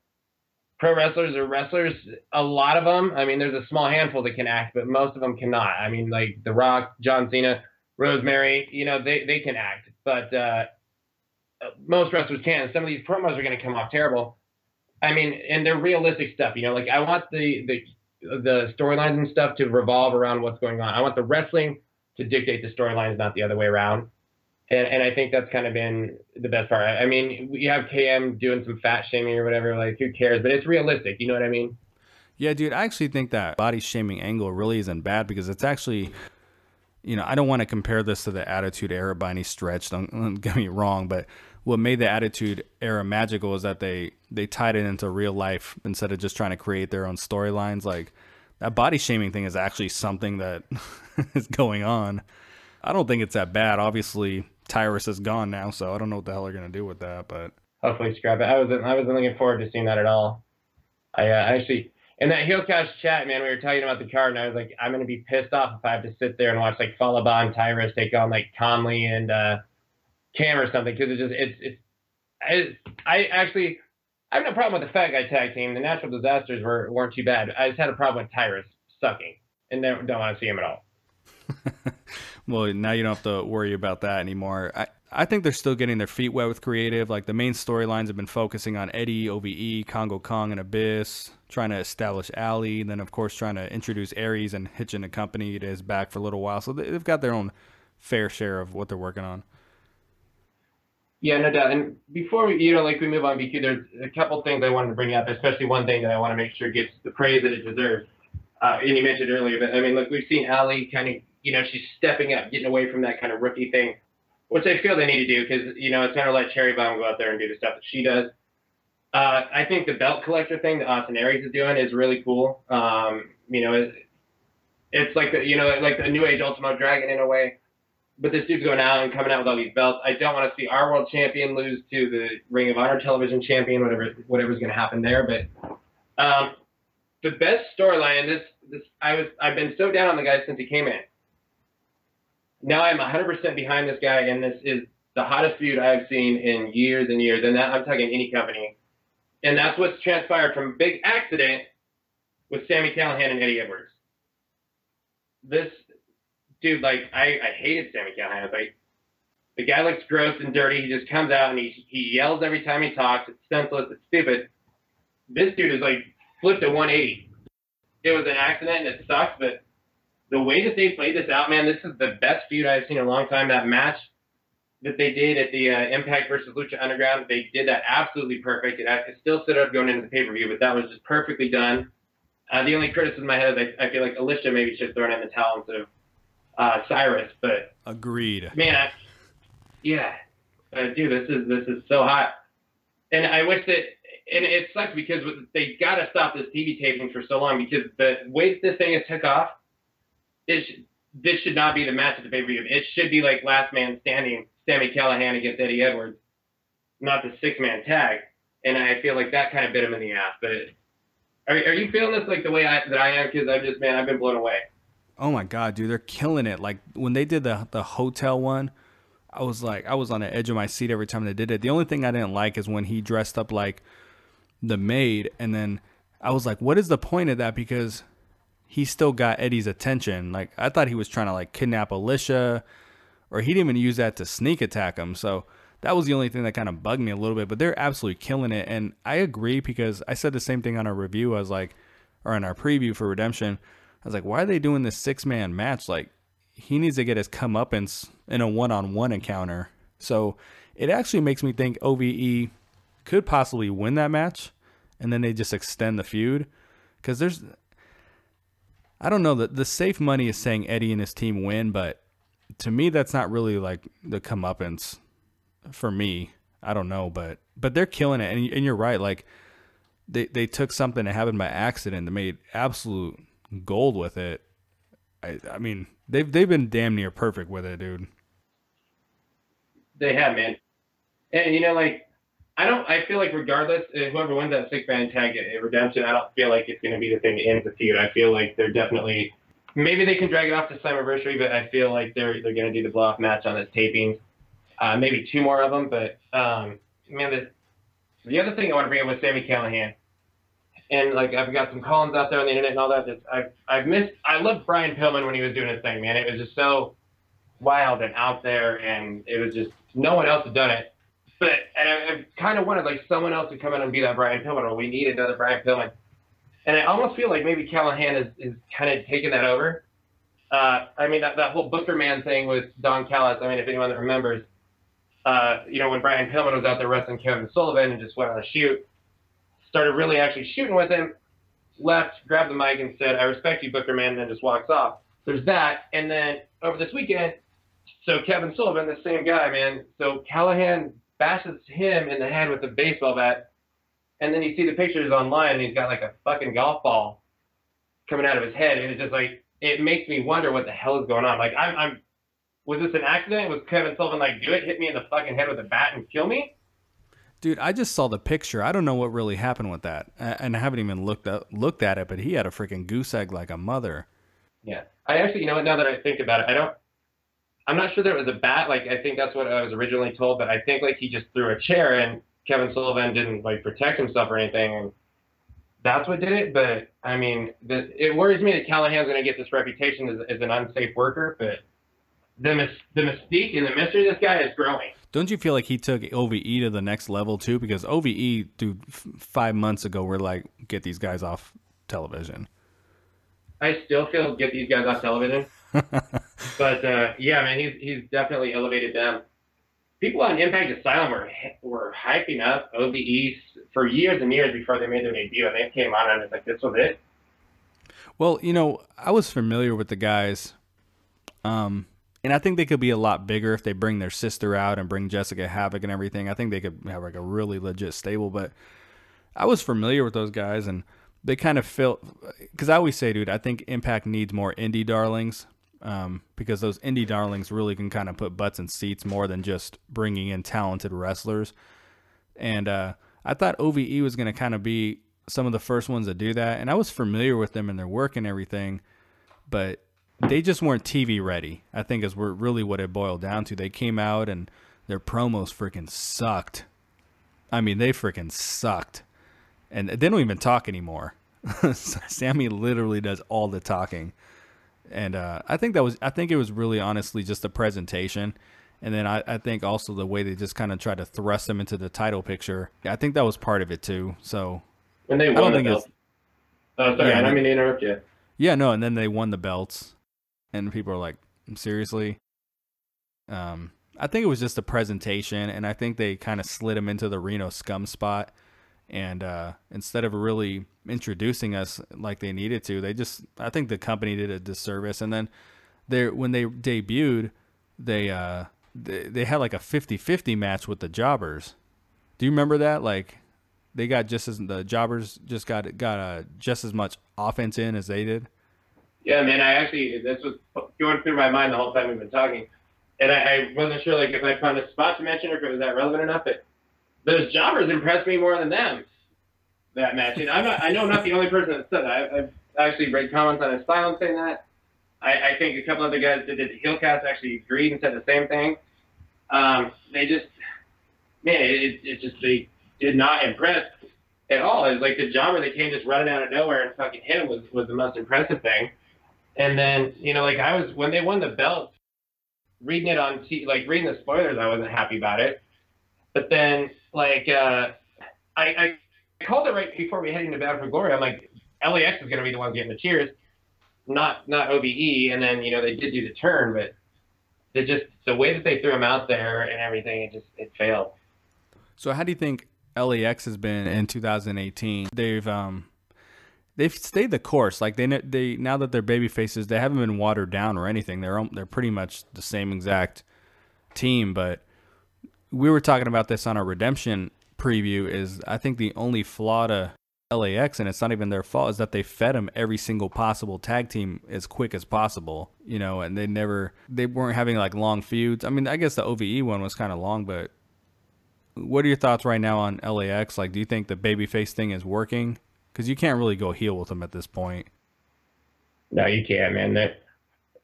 Pro wrestlers are wrestlers. A lot of them, I mean, there's a small handful that can act, but most of them cannot. I mean, like The Rock, John Cena, Rosemary, you know, they, they can act. But uh, most wrestlers can. Some of these promos are going to come off terrible. I mean, and they're realistic stuff. You know, like I want the, the, the storylines and stuff to revolve around what's going on. I want the wrestling to dictate the storylines, not the other way around. And, and I think that's kind of been the best part. I mean, you have K M doing some fat shaming or whatever, like who cares, but it's realistic. You know what I mean? Yeah, dude, I actually think that body shaming angle really isn't bad because it's actually, you know, I don't want to compare this to the Attitude Era by any stretch. Don't, don't get me wrong, but what made the Attitude Era magical is that they, they tied it into real life instead of just trying to create their own storylines. Like that body shaming thing is actually something that is going on. I don't think it's that bad. Obviously, Tyrus is gone now, so I don't know what the hell they're gonna do with that. But hopefully, scrap it. I wasn't, I wasn't looking forward to seeing that at all. I uh, actually, in that Heelcast chat, man, we were talking about the card, and I was like, I'm gonna be pissed off if I have to sit there and watch like Falaba and Tyrus take on like Conley and uh, Cam or something, because it just, it's, it's, it's, I actually, I have no problem with the Fat Guy tag team. The Natural Disasters were weren't too bad. I just had a problem with Tyrus sucking, and then don't want to see him at all. Well, now you don't have to worry about that anymore. I, I think they're still getting their feet wet with creative. Like the main storylines have been focusing on Eddie, O V E, Kongo Kong, and Abyss, trying to establish Alley, and then of course trying to introduce Aries and hitching a company to his back for a little while. So they've got their own fair share of what they're working on. Yeah, no doubt. And before we, you know, like we move on, B Q, there's a couple things I wanted to bring up, especially one thing that I want to make sure gets the praise that it deserves. Uh, and you mentioned earlier, but I mean, look, we've seen Alley kind of, you know, she's stepping up, getting away from that kind of rookie thing, which I feel they need to do because, you know, it's kind of like Cherry Bomb go out there and do the stuff that she does. Uh, I think the belt collector thing that Austin Aries is doing is really cool. Um, you know, it's, it's like, the, you know, like the New Age Ultimate Dragon in a way, but this dude's going out and coming out with all these belts. I don't want to see our world champion lose to the Ring of Honor television champion, whatever, whatever's going to happen there. But um, the best storyline, this, this, I was, I've been so down on the guy since he came in. Now I'm one hundred percent behind this guy, and this is the hottest feud I've seen in years and years, and that, I'm talking any company. And that's what's transpired from Big Accident with Sami Callihan and Eddie Edwards. This dude, like, I, I hated Sami Callihan. I was like, the guy looks gross and dirty. He just comes out, and he, he yells every time he talks. It's senseless. It's stupid. This dude is, like, flipped a one eighty. It was an accident, and it sucks, but the way that they played this out, man, this is the best feud I've seen in a long time. That match that they did at the uh, Impact versus Lucha Underground, they did that absolutely perfect. It, I could still sit up going into the pay-per-view, but that was just perfectly done. Uh, the only criticism I had is I, I feel like Alicia maybe should have thrown in the towel instead of uh, Cyrus. But agreed. Man, I, yeah. Uh, dude, this is this is so hot. And I wish that, and it sucks because they got to stop this T V taping for so long, because the way that this thing has took off, is this should not be the match at the pay-per-view. It should be like Last Man Standing, Sami Callihan against Eddie Edwards, not the six-man tag. And I feel like that kind of bit him in the ass. But it, are, are you feeling this like the way I, that I am? Because I'm just, man, I've been blown away. Oh my God, dude, they're killing it. Like when they did the the hotel one, I was like, I was on the edge of my seat every time they did it. The only thing I didn't like is when he dressed up like the maid, and then I was like, what is the point of that? Because he still got Eddie's attention. Like I thought he was trying to like kidnap Alicia, or he didn't even use that to sneak attack him. So that was the only thing that kind of bugged me a little bit, but they're absolutely killing it. And I agree, because I said the same thing on our review. I was like, or in our preview for Redemption, I was like, why are they doing this six man match? Like he needs to get his comeuppance in a one-on-one encounter. So it actually makes me think O V E could possibly win that match, and then they just extend the feud, because there's, I don't know, that the safe money is saying Eddie and his team win, but to me that's not really like the comeuppance for me. I don't know, but but they're killing it, and, and you're right. Like they they took something that happened by accident and made absolute gold with it. I I mean they've they've been damn near perfect with it, dude. They have, man, and you know like. I don't. I feel like regardless, whoever wins that six-man tag at Redemption, I don't feel like it's going to be the thing that ends the feud. I feel like they're definitely, maybe they can drag it off to Slammiversary, but I feel like they're they're going to do the blow-off match on this taping. Uh, maybe two more of them, but um, man, the the other thing I want to bring up was Sami Callihan, and like I've got some columns out there on the internet and all that. That's, I've I've missed. I loved Brian Pillman when he was doing his thing, man. It was just so wild and out there, and it was just no one else had done it. But and I, I kind of wanted like someone else to come in and be that Brian Pillman, or we need another Brian Pillman. And I almost feel like maybe Callihan is, is kind of taking that over. Uh, I mean, that, that whole Booker Man thing with Don Callis, I mean, if anyone that remembers, uh, you know, when Brian Pillman was out there wrestling Kevin Sullivan and just went on a shoot, started really actually shooting with him, left, grabbed the mic and said, "I respect you, Booker Man," and then just walks off. There's that. And then over this weekend, so Kevin Sullivan, the same guy, man. So Callihan bashes him in the head with a baseball bat, and then you see the pictures online, and he's got like a fucking golf ball coming out of his head, and it's just like, it makes me wonder what the hell is going on. Like, I'm, I'm, was this an accident? Was Kevin Sullivan like, do it, hit me in the fucking head with a bat and kill me? Dude, I just saw the picture. I don't know what really happened with that, and I haven't even looked up, looked at it, but he had a freaking goose egg like a mother. Yeah, I actually, you know what, now that I think about it, I don't, I'm not sure that it was a bat. Like, I think that's what I was originally told, but I think like he just threw a chair and Kevin Sullivan didn't like protect himself or anything, and that's what did it. But I mean, the, it worries me that Callahan's going to get this reputation as, as an unsafe worker, but the, the mystique and the mystery of this guy is growing. Don't you feel like he took O V E to the next level too? Because O V E, dude, five months ago, we're like, get these guys off television. I still feel get these guys off television. But uh, yeah, man, he's he's definitely elevated them. People on Impact Asylum were were hyping up O V E for years and years before they made their debut, and they came on and it's like, this was it. Well, you know, I was familiar with the guys, um, and I think they could be a lot bigger if they bring their sister out and bring Jessica Havoc and everything. I think they could have like a really legit stable. But I was familiar with those guys, and they kind of felt, because I always say, dude, I think Impact needs more indie darlings. Um, because those indie darlings really can kind of put butts in seats more than just bringing in talented wrestlers. And uh, I thought O V E was going to kind of be some of the first ones to do that. And I was familiar with them and their work and everything, but they just weren't T V ready, I think, is really what it boiled down to. They came out and their promos freaking sucked. I mean, they freaking sucked. And they don't even talk anymore. Sami literally does all the talking. And uh, I think that was, I think it was really honestly just the presentation. And then I, I think also the way they just kind of tried to thrust them into the title picture. I think that was part of it too. So and they won I don't the think belts. Oh, sorry. Yeah, I didn't mean to interrupt you. Yeah, no. And then they won the belts and people are like, seriously? Um, I think it was just the presentation. And I think they kind of slid them into the Reno scum spot. And uh, instead of really introducing us like they needed to, they just, I think the company did a disservice. And then they, when they debuted, they, uh, they, they had like a fifty fifty match with the jobbers. Do you remember that? Like, they got just as the jobbers just got got uh, just as much offense in as they did. Yeah, man. I actually this was going through my mind the whole time we've been talking, and I, I wasn't sure like if I found a spot to mention or if it was that relevant enough. But those jobbers impressed me more than them that match. And I'm not. I know I'm not the only person that said that. I've actually read comments on his silence saying that. I, I think a couple other guys that did the Heelcast actually agreed and said the same thing. Um, they just, man, it, it just, they did not impress at all. It was like the jobber that came just running out of nowhere and fucking hit him was, was the most impressive thing. And then, you know, like I was, when they won the belt, reading it on, t like reading the spoilers, I wasn't happy about it. But then, like, uh, I, I, I called it right before we heading to Bound for Glory. I'm like, L A X is going to be the ones getting the cheers. Not not O B E, and then you know they did do the turn, but they just the way that they threw him out there and everything, it just it failed. So how do you think L A X has been in two thousand eighteen? They've um they've stayed the course. Like they they now that they're baby faces, they haven't been watered down or anything. They're they're pretty much the same exact team. But we were talking about this on our Redemption preview. Is I think the only flaw to L A X, and it's not even their fault, is that they fed them every single possible tag team as quick as possible, you know, and they never, they weren't having like long feuds. I mean, I guess the O V E one was kind of long, but what are your thoughts right now on L A X? Like, do you think the babyface thing is working? Because you can't really go heel with them at this point. No, you can't, man. That,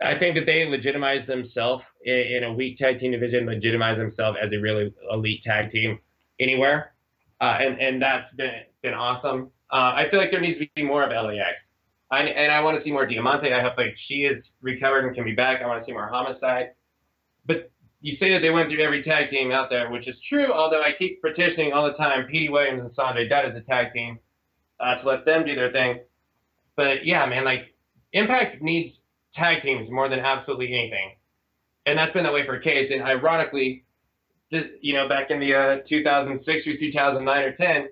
I think that they legitimize themselves in, in a weak tag team division, legitimize themselves as a really elite tag team anywhere. Uh, and, and that's been, been awesome. Uh, I feel like there needs to be more of L A X. I, and I want to see more Diamante. I hope like she is recovered and can be back. I want to see more Homicide. But you say that they went through every tag team out there, which is true, although I keep petitioning all the time Petey Williams and Sanjay Dutt as a tag team uh, to let them do their thing. But, yeah, man, like Impact needs tag teams more than absolutely anything. And that's been that way for Case. And ironically, this, you know, back in the uh, two thousand six or two thousand nine or ten,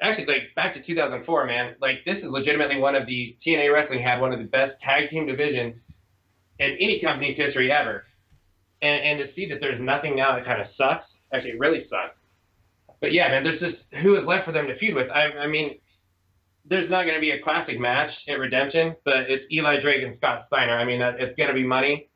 actually, like back to two thousand four, man. Like this is legitimately one of the T N A wrestling had one of the best tag team divisions in any company's history ever. And and to see that there's nothing now, that kind of sucks. Actually, it really sucks. But yeah, man, there's just who is left for them to feud with. I, I mean, there's not going to be a classic match at Redemption, but it's Eli Drake and Scott Steiner. I mean, it's going to be money.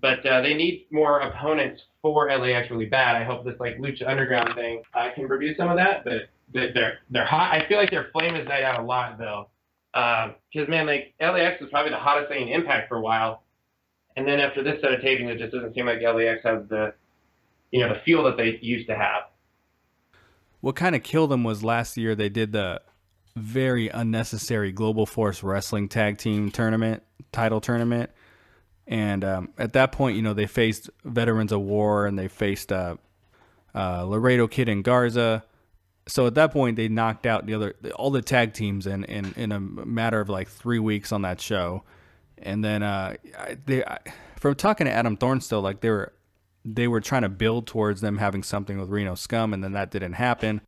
But uh, they need more opponents for L A X really bad. I hope this like Lucha Underground thing I can produce some of that. But they're they're hot. I feel like their flame has died out a lot though, because um, man, like L A X was probably the hottest thing in Impact for a while, and then after this set of tapings, it just doesn't seem like L A X has the you know the feel that they used to have. What kind of killed them was last year they did the very unnecessary Global Force Wrestling Tag Team Tournament title tournament. And um, at that point, you know, they faced Veterans of War and they faced uh, uh, Laredo Kid and Garza. So at that point, they knocked out the other all the tag teams in, in, in a matter of like three weeks on that show. And then uh, they, I, from talking to Adam Thornstill, like they were they were trying to build towards them having something with Reno Scum, and then that didn't happen.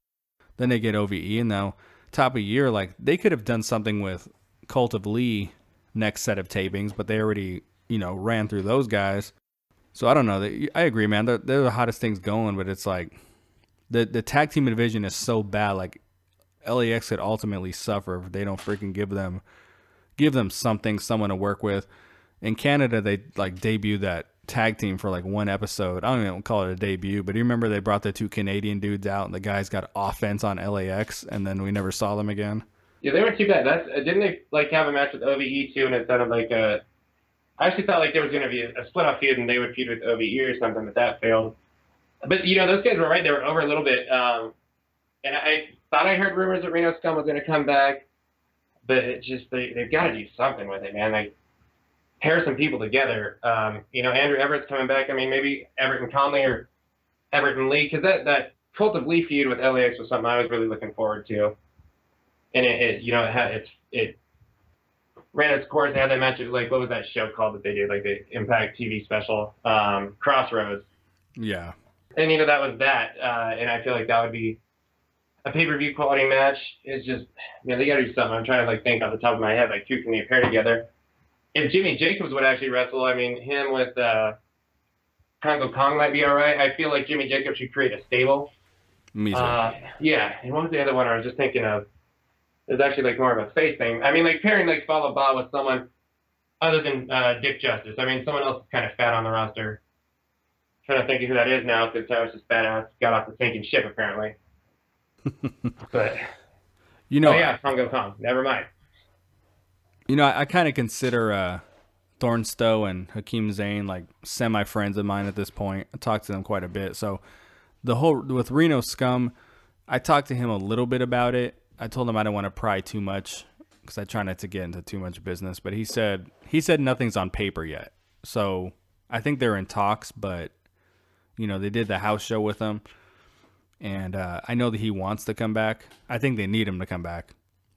Then they get O V E, and now top of year, like they could have done something with Cult of Lee next set of tapings, but they already, you know, ran through those guys. So I don't know. I agree, man. They're, they're the hottest things going, but it's like the the tag team division is so bad. Like L A X could ultimately suffer if they don't freaking give them give them something, someone to work with. In Canada, they like debuted that tag team for like one episode. I don't even call it a debut, but you remember they brought the two Canadian dudes out, and the guys got offense on L A X, and then we never saw them again. Yeah, they were too bad. That's didn't they like have a match with O V E too, and it sounded like a. I actually thought like there was going to be a split-off feud and they would feud with O V E or something, but that failed. But, you know, those guys were right. They were over a little bit. Um, and I thought I heard rumors that Reno Scum was going to come back, but it just they, they've got to do something with it, man. Like, pair some people together. Um, you know, Andrew Everett's coming back. I mean, maybe Everett and Conley or Everett and Lee, because that, that Cult of Lee feud with L A X was something I was really looking forward to. And, it, it you know, it, had, it, it ran its course. They had that match of, like, what was that show called that they did? Like, the Impact T V special, um, Crossroads. Yeah. And, you know, that was that. Uh, and I feel like that would be a pay-per-view quality match. It's just, you know, they got to do something. I'm trying to, like, think off the top of my head, like, who can they pair together? If Jimmy Jacobs would actually wrestle, I mean, him with uh, Kongo Kong might be all right. I feel like Jimmy Jacobs should create a stable Miz. Uh, yeah, and what was the other one I was just thinking of? It's actually like more of a face thing. I mean, like pairing like Fala Ba with someone other than uh, Dick Justice. I mean, someone else is kind of fat on the roster. I'm trying to think of who that is now, because I was just fat ass got off the sinking ship apparently. But you know, oh yeah, Kongo Kong. Never mind. You know, I, I kind of consider uh, Thornstow and Hakeem Zayn like semi friends of mine at this point. I talk to them quite a bit, so. The whole with Reno Scum, I talked to him a little bit about it. I told him I don't want to pry too much because I try not to get into too much business. But he said he said nothing's on paper yet. So I think they're in talks, but you know they did the house show with him, and uh, I know that he wants to come back. I think they need him to come back,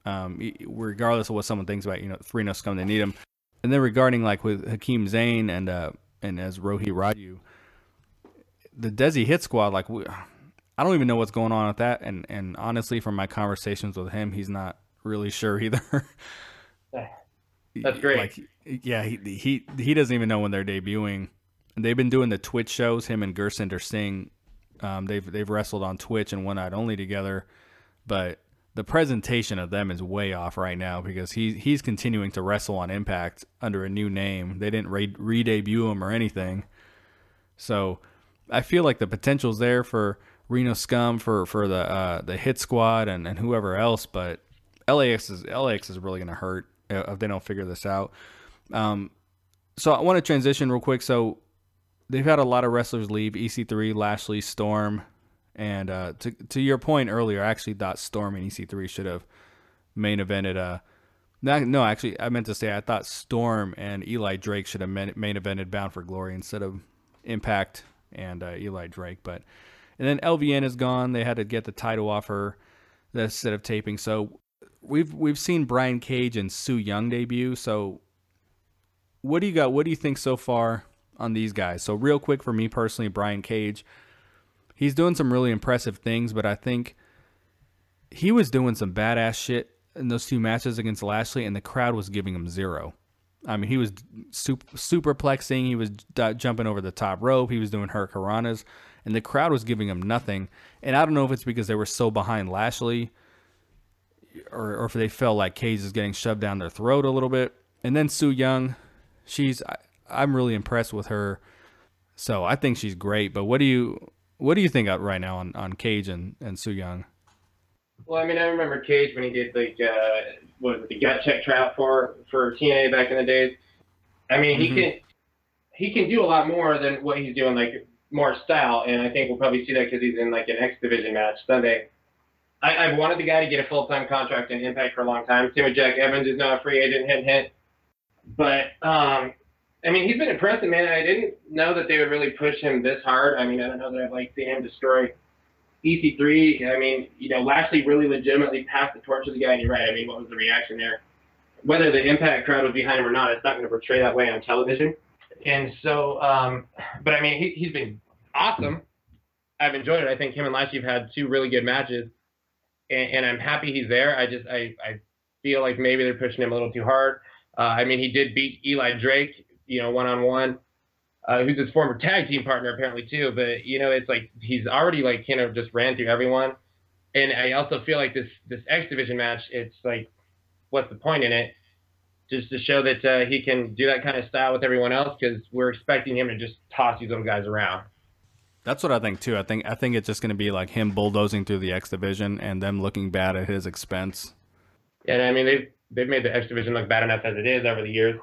um, regardless of what someone thinks about you know Reno Scum. They need him. And then regarding like with Hakeem Zayn and uh, and as Rohi Raju. The Desi Hit Squad, like, we, I don't even know what's going on with that. And, and honestly, from my conversations with him, he's not really sure either. That's great. Like, yeah, he, he he doesn't even know when they're debuting. They've been doing the Twitch shows, him and Gursinder Singh. Um, they've, they've wrestled on Twitch and One Night Only together. But the presentation of them is way off right now because he, he's continuing to wrestle on Impact under a new name. They didn't re- re-debut him or anything. So... I feel like the potential's there for Reno Scum, for for the uh, the Hit Squad, and, and whoever else. But L A X is L A X is really going to hurt if they don't figure this out. Um, so I want to transition real quick. So they've had a lot of wrestlers leave: E C three, Lashley, Storm, and uh, to to your point earlier, I actually thought Storm and E C three should have main evented. Uh, not, no, actually, I meant to say I thought Storm and Eli Drake should have main evented Bound for Glory instead of Impact and uh, Eli Drake. But and then L V N is gone. They had to get the title off her instead of taping. So we've we've seen Brian Cage and Su Yung debut. So what do you got? What do you think so far on these guys? So real quick for me personally, Brian Cage, he's doing some really impressive things, but I think he was doing some badass shit in those two matches against Lashley, and the crowd was giving him zero. I mean, he was super, superplexing. He was d- jumping over the top rope. He was doing hurricanranas, and the crowd was giving him nothing. And I don't know if it's because they were so behind Lashley, or, or if they felt like Cage is getting shoved down their throat a little bit. And then Su Yung, she's I, I'm really impressed with her. So I think she's great. But what do you what do you think right now on, on Cage and, and Su Yung? Well, I mean, I remember Cage when he did, like, uh, what was it, the gut check trial for, for T N A back in the days. I mean, mm-hmm. he can he can do a lot more than what he's doing, like, more style, and I think we'll probably see that because he's in, like, an X Division match Sunday. I, I've wanted the guy to get a full-time contract in Impact for a long time. Same with Jack Evans, who's now a free agent, hint, hint. But, um, I mean, he's been impressive, man. I didn't know that they would really push him this hard. I mean, I don't know that I'd like to see him destroy E C three, I mean, you know, Lashley really legitimately passed the torch to the guy, and you're right, I mean, what was the reaction there? Whether the Impact crowd was behind him or not, it's not going to portray that way on television. And so, um, but I mean, he, he's been awesome. I've enjoyed it. I think him and Lashley have had two really good matches, and, and I'm happy he's there. I just, I, I feel like maybe they're pushing him a little too hard. Uh, I mean, he did beat Eli Drake, you know, one-on-one. Uh, who's his former tag team partner apparently too, but you know it's like he's already like kind of just ran through everyone, and I also feel like this this X Division match, it's like what's the point in it? Just to show that uh, he can do that kind of style with everyone else because we're expecting him to just toss these little guys around. That's what I think too. I think I think it's just going to be like him bulldozing through the X Division and them looking bad at his expense. And I mean they've they've made the X Division look bad enough as it is over the years.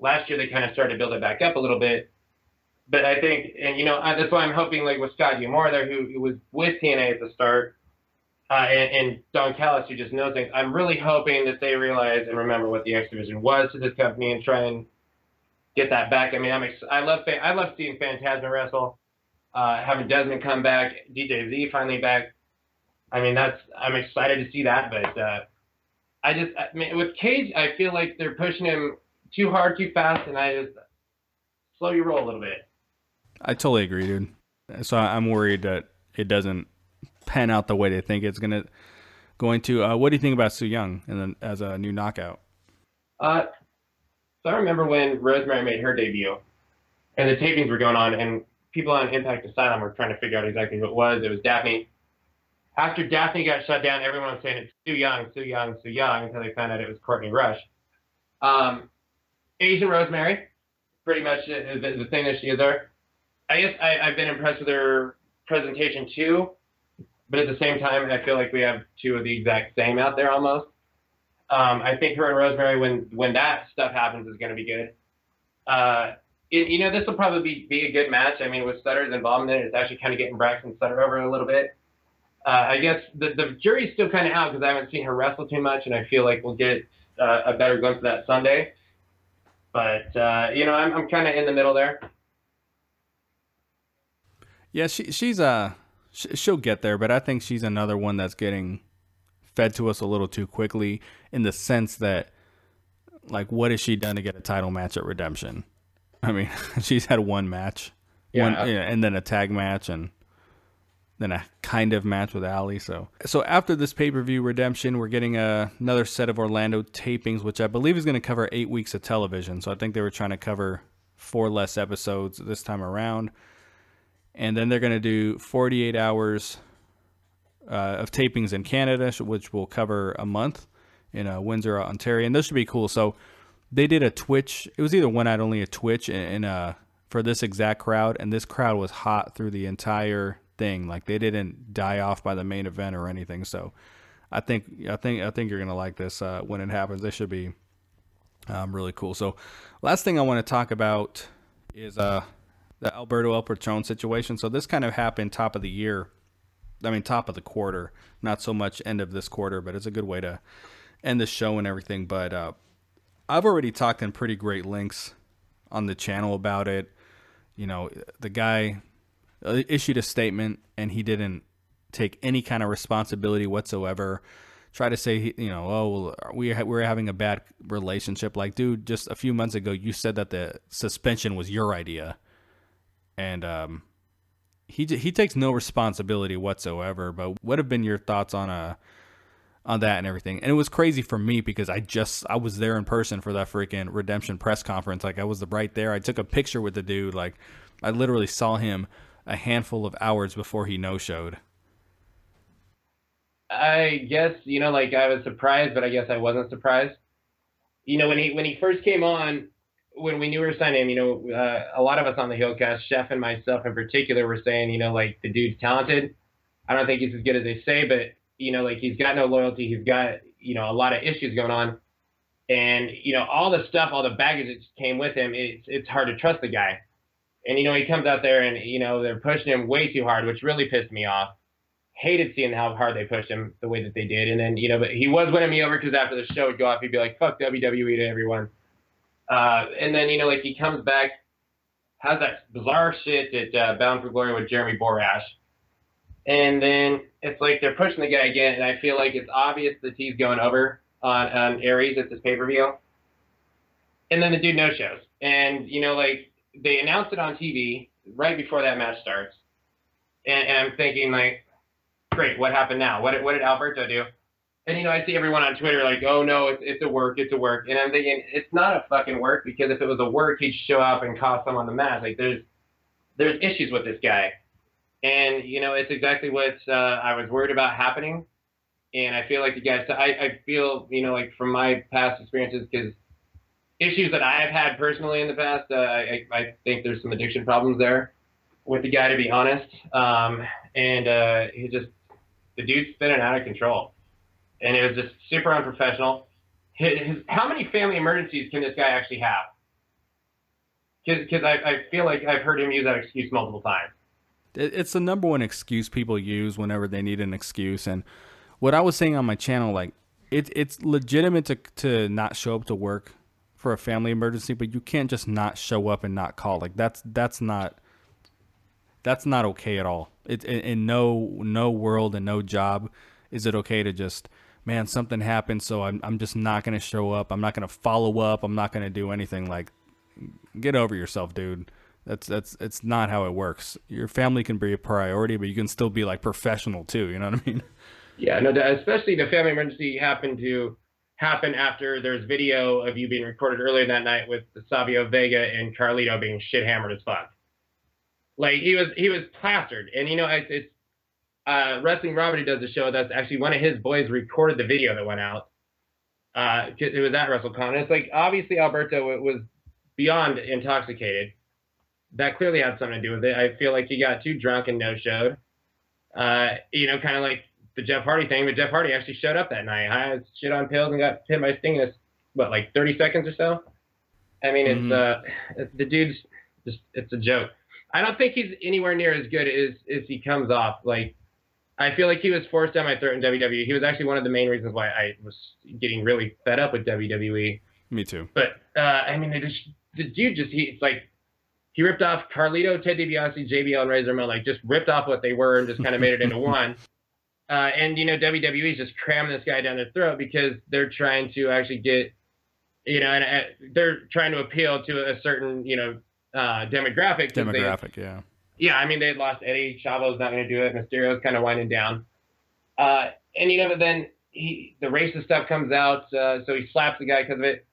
Last year, they kind of started to build it back up a little bit. But I think, and, you know, I, that's why I'm hoping, like, with Scott D'Amore there, who, who was with T N A at the start, uh, and, and Don Callis, who just knows things, I'm really hoping that they realize and remember what the X Division was to this company and try and get that back. I mean, I'm ex- I love I love seeing Phantasma wrestle, uh, having Desmond come back, D J Z finally back. I mean, that's I'm excited to see that. But uh, I just, I mean, with Cage, I feel like they're pushing him too hard, too fast, and I just slow your roll a little bit. I totally agree, dude. So I'm worried that it doesn't pan out the way they think it's gonna going to. Uh, what do you think about Su Yung and then as a new knockout? Uh, so I remember when Rosemary made her debut, and the tapings were going on, and people on Impact Asylum were trying to figure out exactly who it was. It was Daphne, After Daphne got shut down, everyone was saying it's too young, too young, too young, until they found out it was Courtney Rush. Um, Asian Rosemary, pretty much the, the thing that she is there. I guess I, I've been impressed with her presentation too, but at the same time, I feel like we have two of the exact same out there almost. Um, I think her and Rosemary, when when that stuff happens, is going to be good. Uh, it, you know, this will probably be, be a good match. I mean, with Sutter's involvement, it's actually kind of getting Braxton Sutter over a little bit. Uh, I guess the, the jury's still kind of out because I haven't seen her wrestle too much, and I feel like we'll get uh, a better glimpse of that Sunday. But, uh, you know, I'm, I'm kind of in the middle there. Yeah, she, she's uh, sh she'll get there, but I think she's another one that's getting fed to us a little too quickly in the sense that, like, what has she done to get a title match at Redemption? I mean, she's had one match, yeah. One, yeah, and then a tag match, and then a kind of match with Ali. So, so after this pay-per-view Redemption, we're getting a, another set of Orlando tapings, which I believe is going to cover eight weeks of television. So I think they were trying to cover four less episodes this time around. And then they're going to do forty-eight hours uh, of tapings in Canada, which will cover a month in uh, Windsor, Ontario. And those should be cool. So they did a Twitch. It was either one night only a Twitch in, uh, for this exact crowd. And this crowd was hot through the entire thing. Like, they didn't die off by the main event or anything. So I think, I think, I think you're going to like this uh, when it happens. They should be um, really cool. So last thing I want to talk about is uh, the Alberto El Patron situation. So this kind of happened top of the year. I mean, top of the quarter, not so much end of this quarter, but it's a good way to end the show and everything. But uh, I've already talked in pretty great lengths on the channel about it. You know, the guy issued a statement and he didn't take any kind of responsibility whatsoever. Try to say, you know, oh, well, we ha we're having a bad relationship. Like, dude, just a few months ago, you said that the suspension was your idea. And um, he he takes no responsibility whatsoever. But what have been your thoughts on a on that and everything? And it was crazy for me because I just I was there in person for that freaking Redemption press conference. Like, I was right there. I took a picture with the dude. Like, I literally saw him a handful of hours before he no showed. I guess, you know, like, I was surprised, but I guess I wasn't surprised. You know, when he when he first came on, when we knew we were signing him, you know, uh, a lot of us on the Heelcast, Chef and myself in particular, were saying, you know, like, the dude's talented. I don't think he's as good as they say, but, you know, like, he's got no loyalty. He's got, you know, a lot of issues going on. And, you know, all the stuff, all the baggage that came with him, it's, it's hard to trust the guy. And, you know, he comes out there and, you know, they're pushing him way too hard, which really pissed me off. Hated seeing how hard they pushed him the way that they did. And then, you know, but he was winning me over because after the show would go off, he'd be like, fuck W W E to everyone. Uh, and then, you know, like, he comes back, has that bizarre shit at uh, Bound for Glory with Jeremy Borash. And then it's like they're pushing the guy again, and I feel like it's obvious that he's going over on, on Aries at this pay-per-view. And then the dude no-shows. And, you know, like, they announced it on T V right before that match starts. And, and I'm thinking, like, great, what happened now? What, what did Alberto do? And, you know, I see everyone on Twitter like, oh, no, it's, it's a work, it's a work. And I'm thinking, it's not a fucking work, because if it was a work, he'd show up and cost someone the match. Like, there's there's issues with this guy. And, you know, it's exactly what uh, I was worried about happening. And I feel like the guy, so I, I feel, you know, like, from my past experiences, because issues that I've had personally in the past, uh, I, I think there's some addiction problems there with the guy, to be honest. Um, and uh, he just, the dude's spinning out of control. And it was just super unprofessional. His, his, how many family emergencies can this guy actually have? Because I, I feel like I've heard him use that excuse multiple times. It's the number one excuse people use whenever they need an excuse. And what I was saying on my channel, like, it, it's legitimate to, to not show up to work for a family emergency, but you can't just not show up and not call. Like, that's that's not that's not okay at all. It's in, in no no world and no job is it okay to just, man, something happened, so I'm, I'm just not going to show up. I'm not going to follow up. I'm not going to do anything. Like, get over yourself, dude. That's, that's, it's not how it works. Your family can be a priority, but you can still be, like, professional too. You know what I mean? Yeah, no, especially the family emergency happened to happen after there's video of you being recorded earlier that night with Savio Vega and Carlito being shit hammered as fuck. Like, he was, he was plastered. And, you know, it's, it's uh, Wrestling Robert Does a show that's actually one of his boys recorded the video that went out. Uh, it was at WrestleCon. And it's like, obviously Alberto was beyond intoxicated. That clearly had something to do with it. I feel like he got too drunk and no-showed. Uh, you know, kind of like the Jeff Hardy thing, but Jeff Hardy actually showed up that night. I shit on pills and got hit by Sting in, what, like thirty seconds or so? I mean, mm-hmm. it's uh, the dude's just, it's a joke. I don't think he's anywhere near as good as, as he comes off. Like, I feel like he was forced down my throat in W W E. He was actually one of the main reasons why I was getting really fed up with W W E. Me too. But, uh, I mean, they just, the dude just, he, it's like, he ripped off Carlito, Ted DiBiase, J B L, and Razor Ramon, like just ripped off what they were and just kind of made it into one. Uh, and, you know, W W E is just cramming this guy down their throat because they're trying to actually get, you know, and uh, they're trying to appeal to a certain, you know, uh, demographic. Demographic, they, yeah. Yeah, I mean, they lost Eddie. Chavo's not going to do it. Mysterio's kind of winding down. Uh, and, you know, but then he, the racist stuff comes out, uh, so he slaps the guy because of it.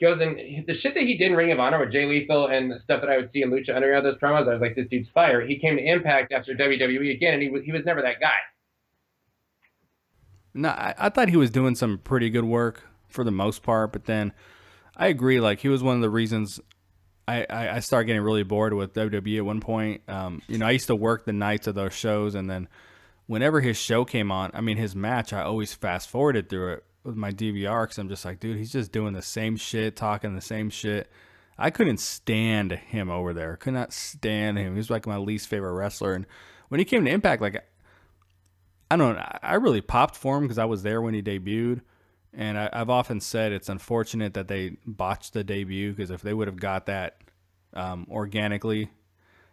Goes and the shit that he did in Ring of Honor with Jay Lethal and the stuff that I would see in Lucha Underground, those promos, I was like, this dude's fire. He came to Impact after W W E again, and he was, he was never that guy. No, I, I thought he was doing some pretty good work for the most part, but then I agree, like, he was one of the reasons I, I, I started getting really bored with W W E at one point. Um, you know, I used to work the nights of those shows, and then whenever his show came on, I mean, his match, I always fast-forwarded through it with my D V R because I'm just like, dude, he's just doing the same shit, talking the same shit. I couldn't stand him over there. Could not stand him. He was like my least favorite wrestler. And when he came to Impact, like, I don't know, I really popped for him because I was there when he debuted. And I, I've often said it's unfortunate that they botched the debut because if they would have got that um, organically,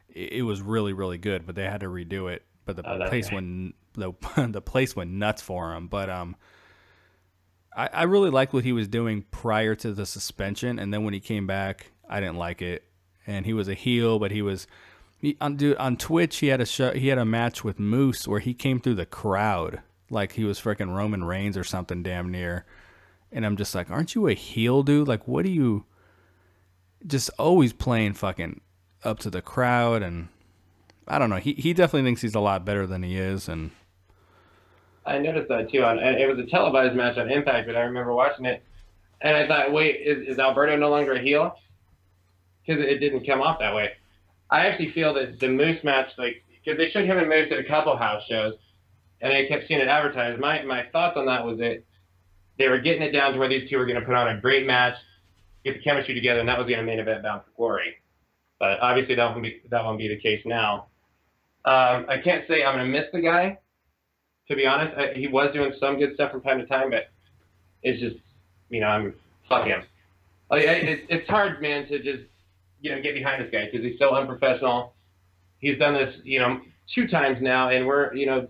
it, it was really, really good. But they had to redo it. But the oh, place okay. went the the place went nuts for him. But um. I really liked what he was doing prior to the suspension, and then when he came back, I didn't like it. And he was a heel, but he was he, on dude on Twitch. He had a show, he had a match with Moose where he came through the crowd like he was freaking Roman Reigns or something, damn near. And I'm just like, aren't you a heel, dude? Like, what are you? Just always playing fucking up to the crowd, and I don't know. He he definitely thinks he's a lot better than he is, and. I noticed that too. On, it was a televised match on Impact, but I remember watching it, and I thought, wait, is, is Alberto no longer a heel? Because it didn't come off that way. I actually feel that the Moose match, like, because they showed him and Moose at a couple house shows, and I kept seeing it advertised. My my thoughts on that was that they were getting it down to where these two were going to put on a great match, get the chemistry together, and that was going to main event Bound for Glory. But obviously that won't be that won't be the case now. Um, I can't say I'm going to miss the guy. To be honest, I, he was doing some good stuff from time to time, but it's just, you know, I'm fuck him. Like, I, it's, it's hard, man, to just, you know, get behind this guy because he's so unprofessional. He's done this, you know, two times now, and we're, you know,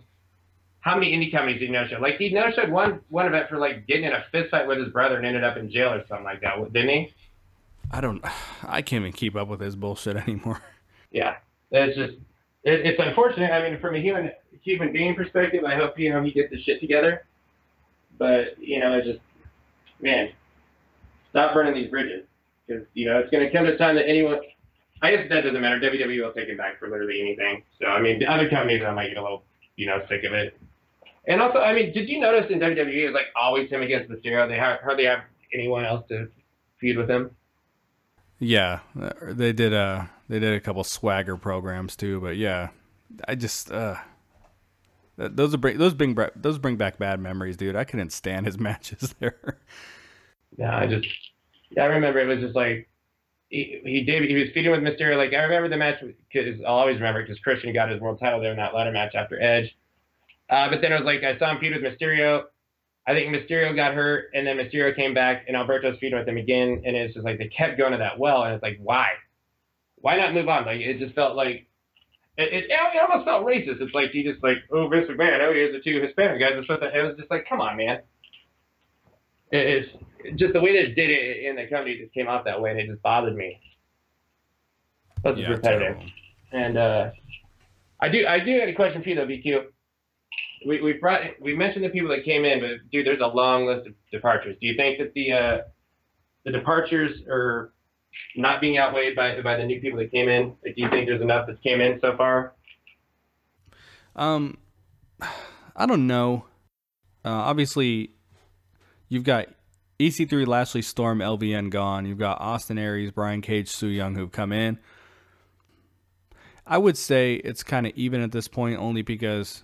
how many indie companies did he no-show? Like, he no-showed one, one event for, like, getting in a fist fight with his brother and ended up in jail or something like that, didn't he? I don't, I can't even keep up with his bullshit anymore. Yeah, it's just... It's unfortunate. I mean, from a human human being perspective, I hope, you know, he gets his shit together. But, you know, it's just, man, stop burning these bridges. Because, you know, it's going to come to a time that anyone, I guess that doesn't matter. W W E will take it back for literally anything. So, I mean, the other companies, I might get a little, you know, sick of it. And also, I mean, did you notice in W W E, it was like always him against Mysterio? They hardly have anyone else to feud with him. Yeah, they did a they did a couple swagger programs too, but yeah, I just uh, those are bring those bring those bring back bad memories, dude. I couldn't stand his matches there. No, I just yeah, I remember it was just like he he did he was feeding with Mysterio. Like I remember the match because I'll always remember it because Christian got his world title there in that ladder match after Edge. Uh, but then it was like I saw him feed with Mysterio. I think Mysterio got hurt, and then Mysterio came back, and Alberto's feeding with him again, and it's just like they kept going to that well, and it's like, why? Why not move on? Like, it just felt like, it, it, it almost felt racist. It's like, you just like, oh, Vince McMahon, oh, here's the two Hispanic guys. It was just like, come on, man. It, it's just the way they did it in the company just came off that way, and it just bothered me. That's yeah, repetitive. Terrible. And uh, I do I do have a question for you, though, B Q. We we brought we mentioned the people that came in, but dude, there's a long list of departures. Do you think that the uh, the departures are not being outweighed by by the new people that came in? Like, do you think there's enough that came in so far? Um, I don't know. Uh, obviously, you've got E C three, Lashley, Storm, L V N gone. You've got Austin Aries, Brian Cage, Su Yung who've come in. I would say it's kind of even at this point only because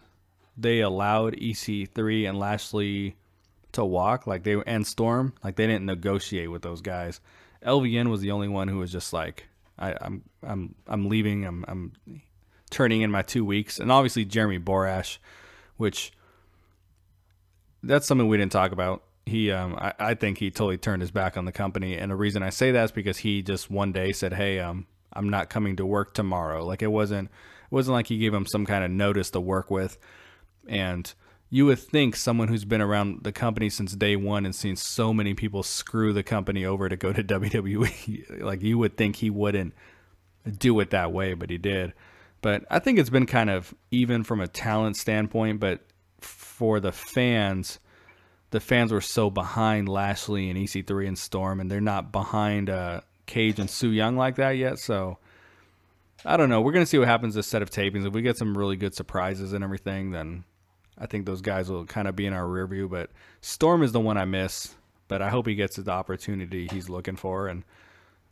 they allowed E C three and Lashley to walk, like they and Storm, like they didn't negotiate with those guys. L V N was the only one who was just like, I, I'm I'm I'm leaving. I'm I'm turning in my two weeks, and obviously Jeremy Borash, which that's something we didn't talk about. He, um, I, I think he totally turned his back on the company, and the reason I say that is because he just one day said, "Hey, um, I'm not coming to work tomorrow." Like it wasn't it wasn't like he gave him some kind of notice to work with, and you would think someone who's been around the company since day one and seen so many people screw the company over to go to W W E, like you would think he wouldn't do it that way, but he did. But I think it's been kind of even from a talent standpoint, but for the fans, the fans were so behind Lashley and E C three and Storm, and they're not behind uh, Cage and Su Yung like that yet, so I don't know. We're going to see what happens this set of tapings. If we get some really good surprises and everything, then I think those guys will kind of be in our rear view, but Storm is the one I miss, but I hope he gets the opportunity he's looking for. And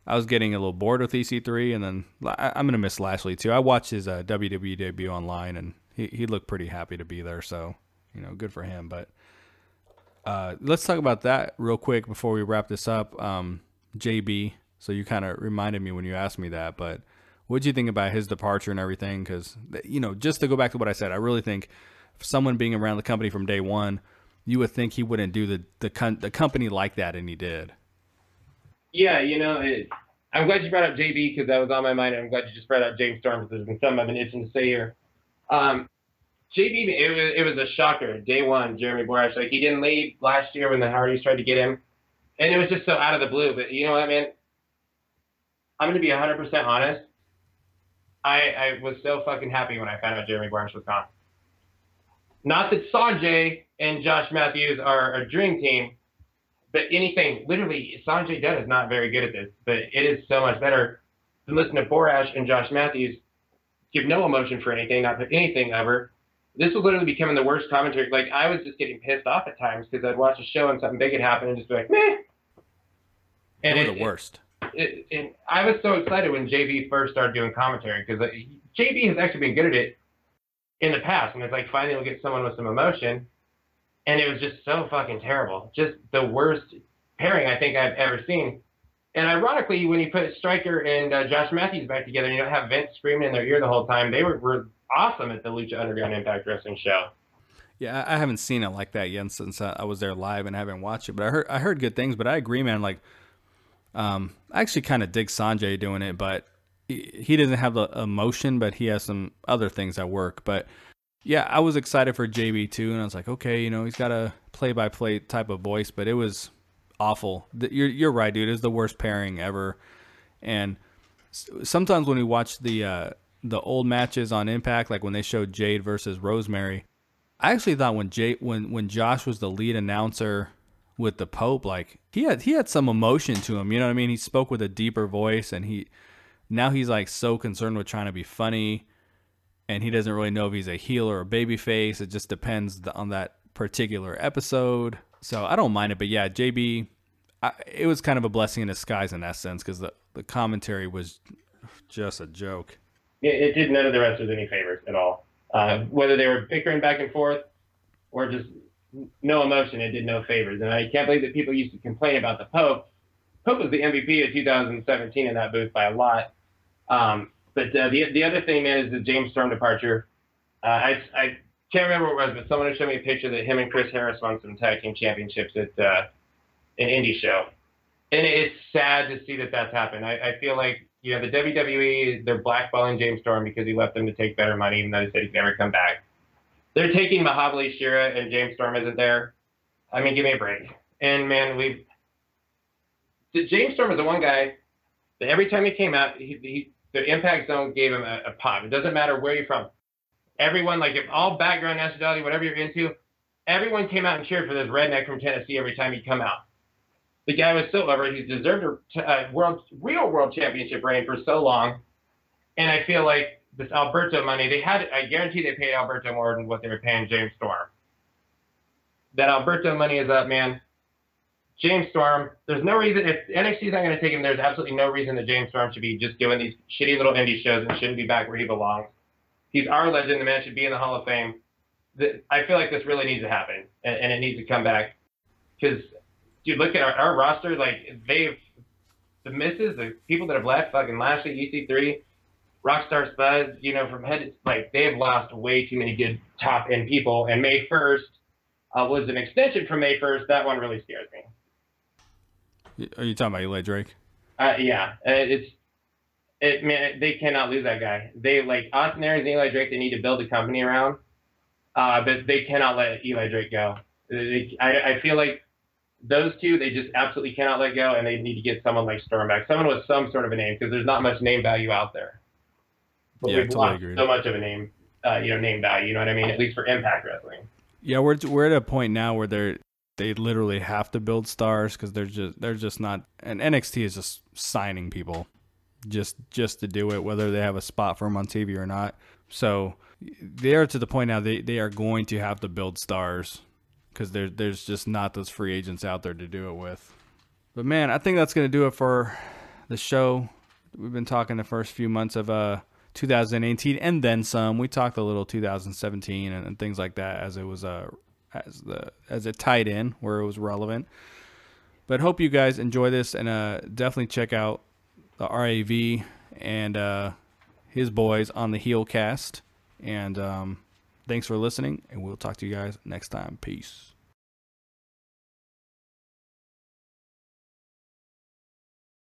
I was getting a little bored with E C three, and then I'm going to miss Lashley too. I watched his uh, W W E debut online, and he, he looked pretty happy to be there, so, you know, good for him. But uh, let's talk about that real quick before we wrap this up. Um, J B, so you kind of reminded me when you asked me that, but what did you think about his departure and everything? Because, you know, just to go back to what I said, I really think someone being around the company from day one, you would think he wouldn't do the the, con the company like that, and he did. Yeah, you know, it, I'm glad you brought up J B because that was on my mind. And I'm glad you just brought up James Storm because there's been something I've been itching to say here. Um, J B, it was, it was a shocker. Day one, Jeremy Borash, like he didn't leave last year when the Hardys tried to get him, and it was just so out of the blue. But you know what, man? I'm gonna be one hundred percent honest. I I was so fucking happy when I found out Jeremy Borash was gone. Not that Sanjay and Josh Matthews are a dream team, but anything, literally, Sanjay Dutt is not very good at this, but it is so much better than listening to Borash and Josh Matthews give no emotion for anything, not for anything ever. This was literally becoming the worst commentary. Like, I was just getting pissed off at times because I'd watch a show and something big had happened and just be like, meh. And it, the worst. It, it, and I was so excited when J B first started doing commentary because J B has actually been good at it in the past, and it's like finally we'll get someone with some emotion, and it was just so fucking terrible. Just the worst pairing I think I've ever seen. And ironically, when you put Stryker and uh, Josh Matthews back together, and you don't have Vince screaming in their ear the whole time. They were, were awesome at the Lucha Underground Impact Wrestling show. Yeah, I haven't seen it like that yet since I was there live and haven't watched it, but I heard I heard good things. But I agree, man. Like, um, I actually kind of dig Sanjay doing it, but he doesn't have the emotion, but he has some other things at work. But yeah, I was excited for J B too. And I was like, okay, you know, he's got a play by play type of voice, but it was awful. You're, you're right, dude. It's the worst pairing ever. And sometimes when we watch the, uh, the old matches on Impact, like when they showed Jade versus Rosemary, I actually thought when Jade, when, when Josh was the lead announcer with the Pope, like he had, he had some emotion to him. You know what I mean? He spoke with a deeper voice, and he, now he's like so concerned with trying to be funny, and he doesn't really know if he's a heel or a babyface. It just depends on that particular episode. So I don't mind it, but yeah, J B, I, it was kind of a blessing in disguise in that sense because the, the commentary was just a joke. It, it did none of the wrestlers any favors at all. Uh, whether they were bickering back and forth or just no emotion, it did no favors. And I can't believe that people used to complain about the Pope. Pope was the M V P of two thousand seventeen in that booth by a lot. Um, but uh, the the other thing, man, is the James Storm departure. Uh, I I can't remember what it was, but someone showed me a picture that him and Chris Harris won some tag team championships at uh, an indie show, and it's sad to see that that's happened. I, I feel like you know the W W E, they're blackballing James Storm because he left them to take better money, even though they said he'd never come back. They're taking Mahabali Shira, and James Storm isn't there. I mean, give me a break. And man, we've James Storm is the one guy that every time he came out, he, he, the Impact Zone gave him a, a pop. It doesn't matter where you're from. Everyone, like, if all background, nationality, whatever you're into, everyone came out and cheered for this redneck from Tennessee every time he'd come out. The guy was so over. He's deserved a, a world, real world championship reign for so long. And I feel like this Alberto money, they had, I guarantee they paid Alberto more than what they were paying James Storm. That Alberto money is up, man. James Storm, there's no reason, if N X T's not going to take him, there's absolutely no reason that James Storm should be just doing these shitty little indie shows and shouldn't be back where he belongs. He's our legend. The man should be in the Hall of Fame. The, I feel like this really needs to happen, and, and it needs to come back. Because, dude, look at our, our roster. Like, they've, the misses, the people that have left, fucking Lashley, E C three, Rockstar Spuds, you know, from head, like, they've lost way too many good top-end people. And May first uh, was an extension from May first. That one really scares me. Are you talking about Eli Drake? Uh, yeah, it's it. Man, they cannot lose that guy. They like Austin Aries and Eli Drake. They need to build a company around, uh, but they cannot let Eli Drake go. They, I, I feel like those two, they just absolutely cannot let go, and they need to get someone like Storm back, someone with some sort of a name, because there's not much name value out there. But yeah, we've totally lost agreed. So much of a name, uh, you know, name value. You know what I mean? At least for Impact Wrestling. Yeah, we're we're at a point now where they're. They literally have to build stars because they're just they're just not. And N X T is just signing people, just just to do it, whether they have a spot for them on T V or not. So they are to the point now they they are going to have to build stars because there there's just not those free agents out there to do it with. But man, I think that's gonna do it for the show. We've been talking the first few months of uh two thousand eighteen and then some. We talked a little two thousand seventeen and, and things like that as it was a. Uh, as the as it tied in where it was relevant. But hope you guys enjoy this, and uh definitely check out the R A V and uh his boys on the Heelcast. And um thanks for listening, and we'll talk to you guys next time. Peace.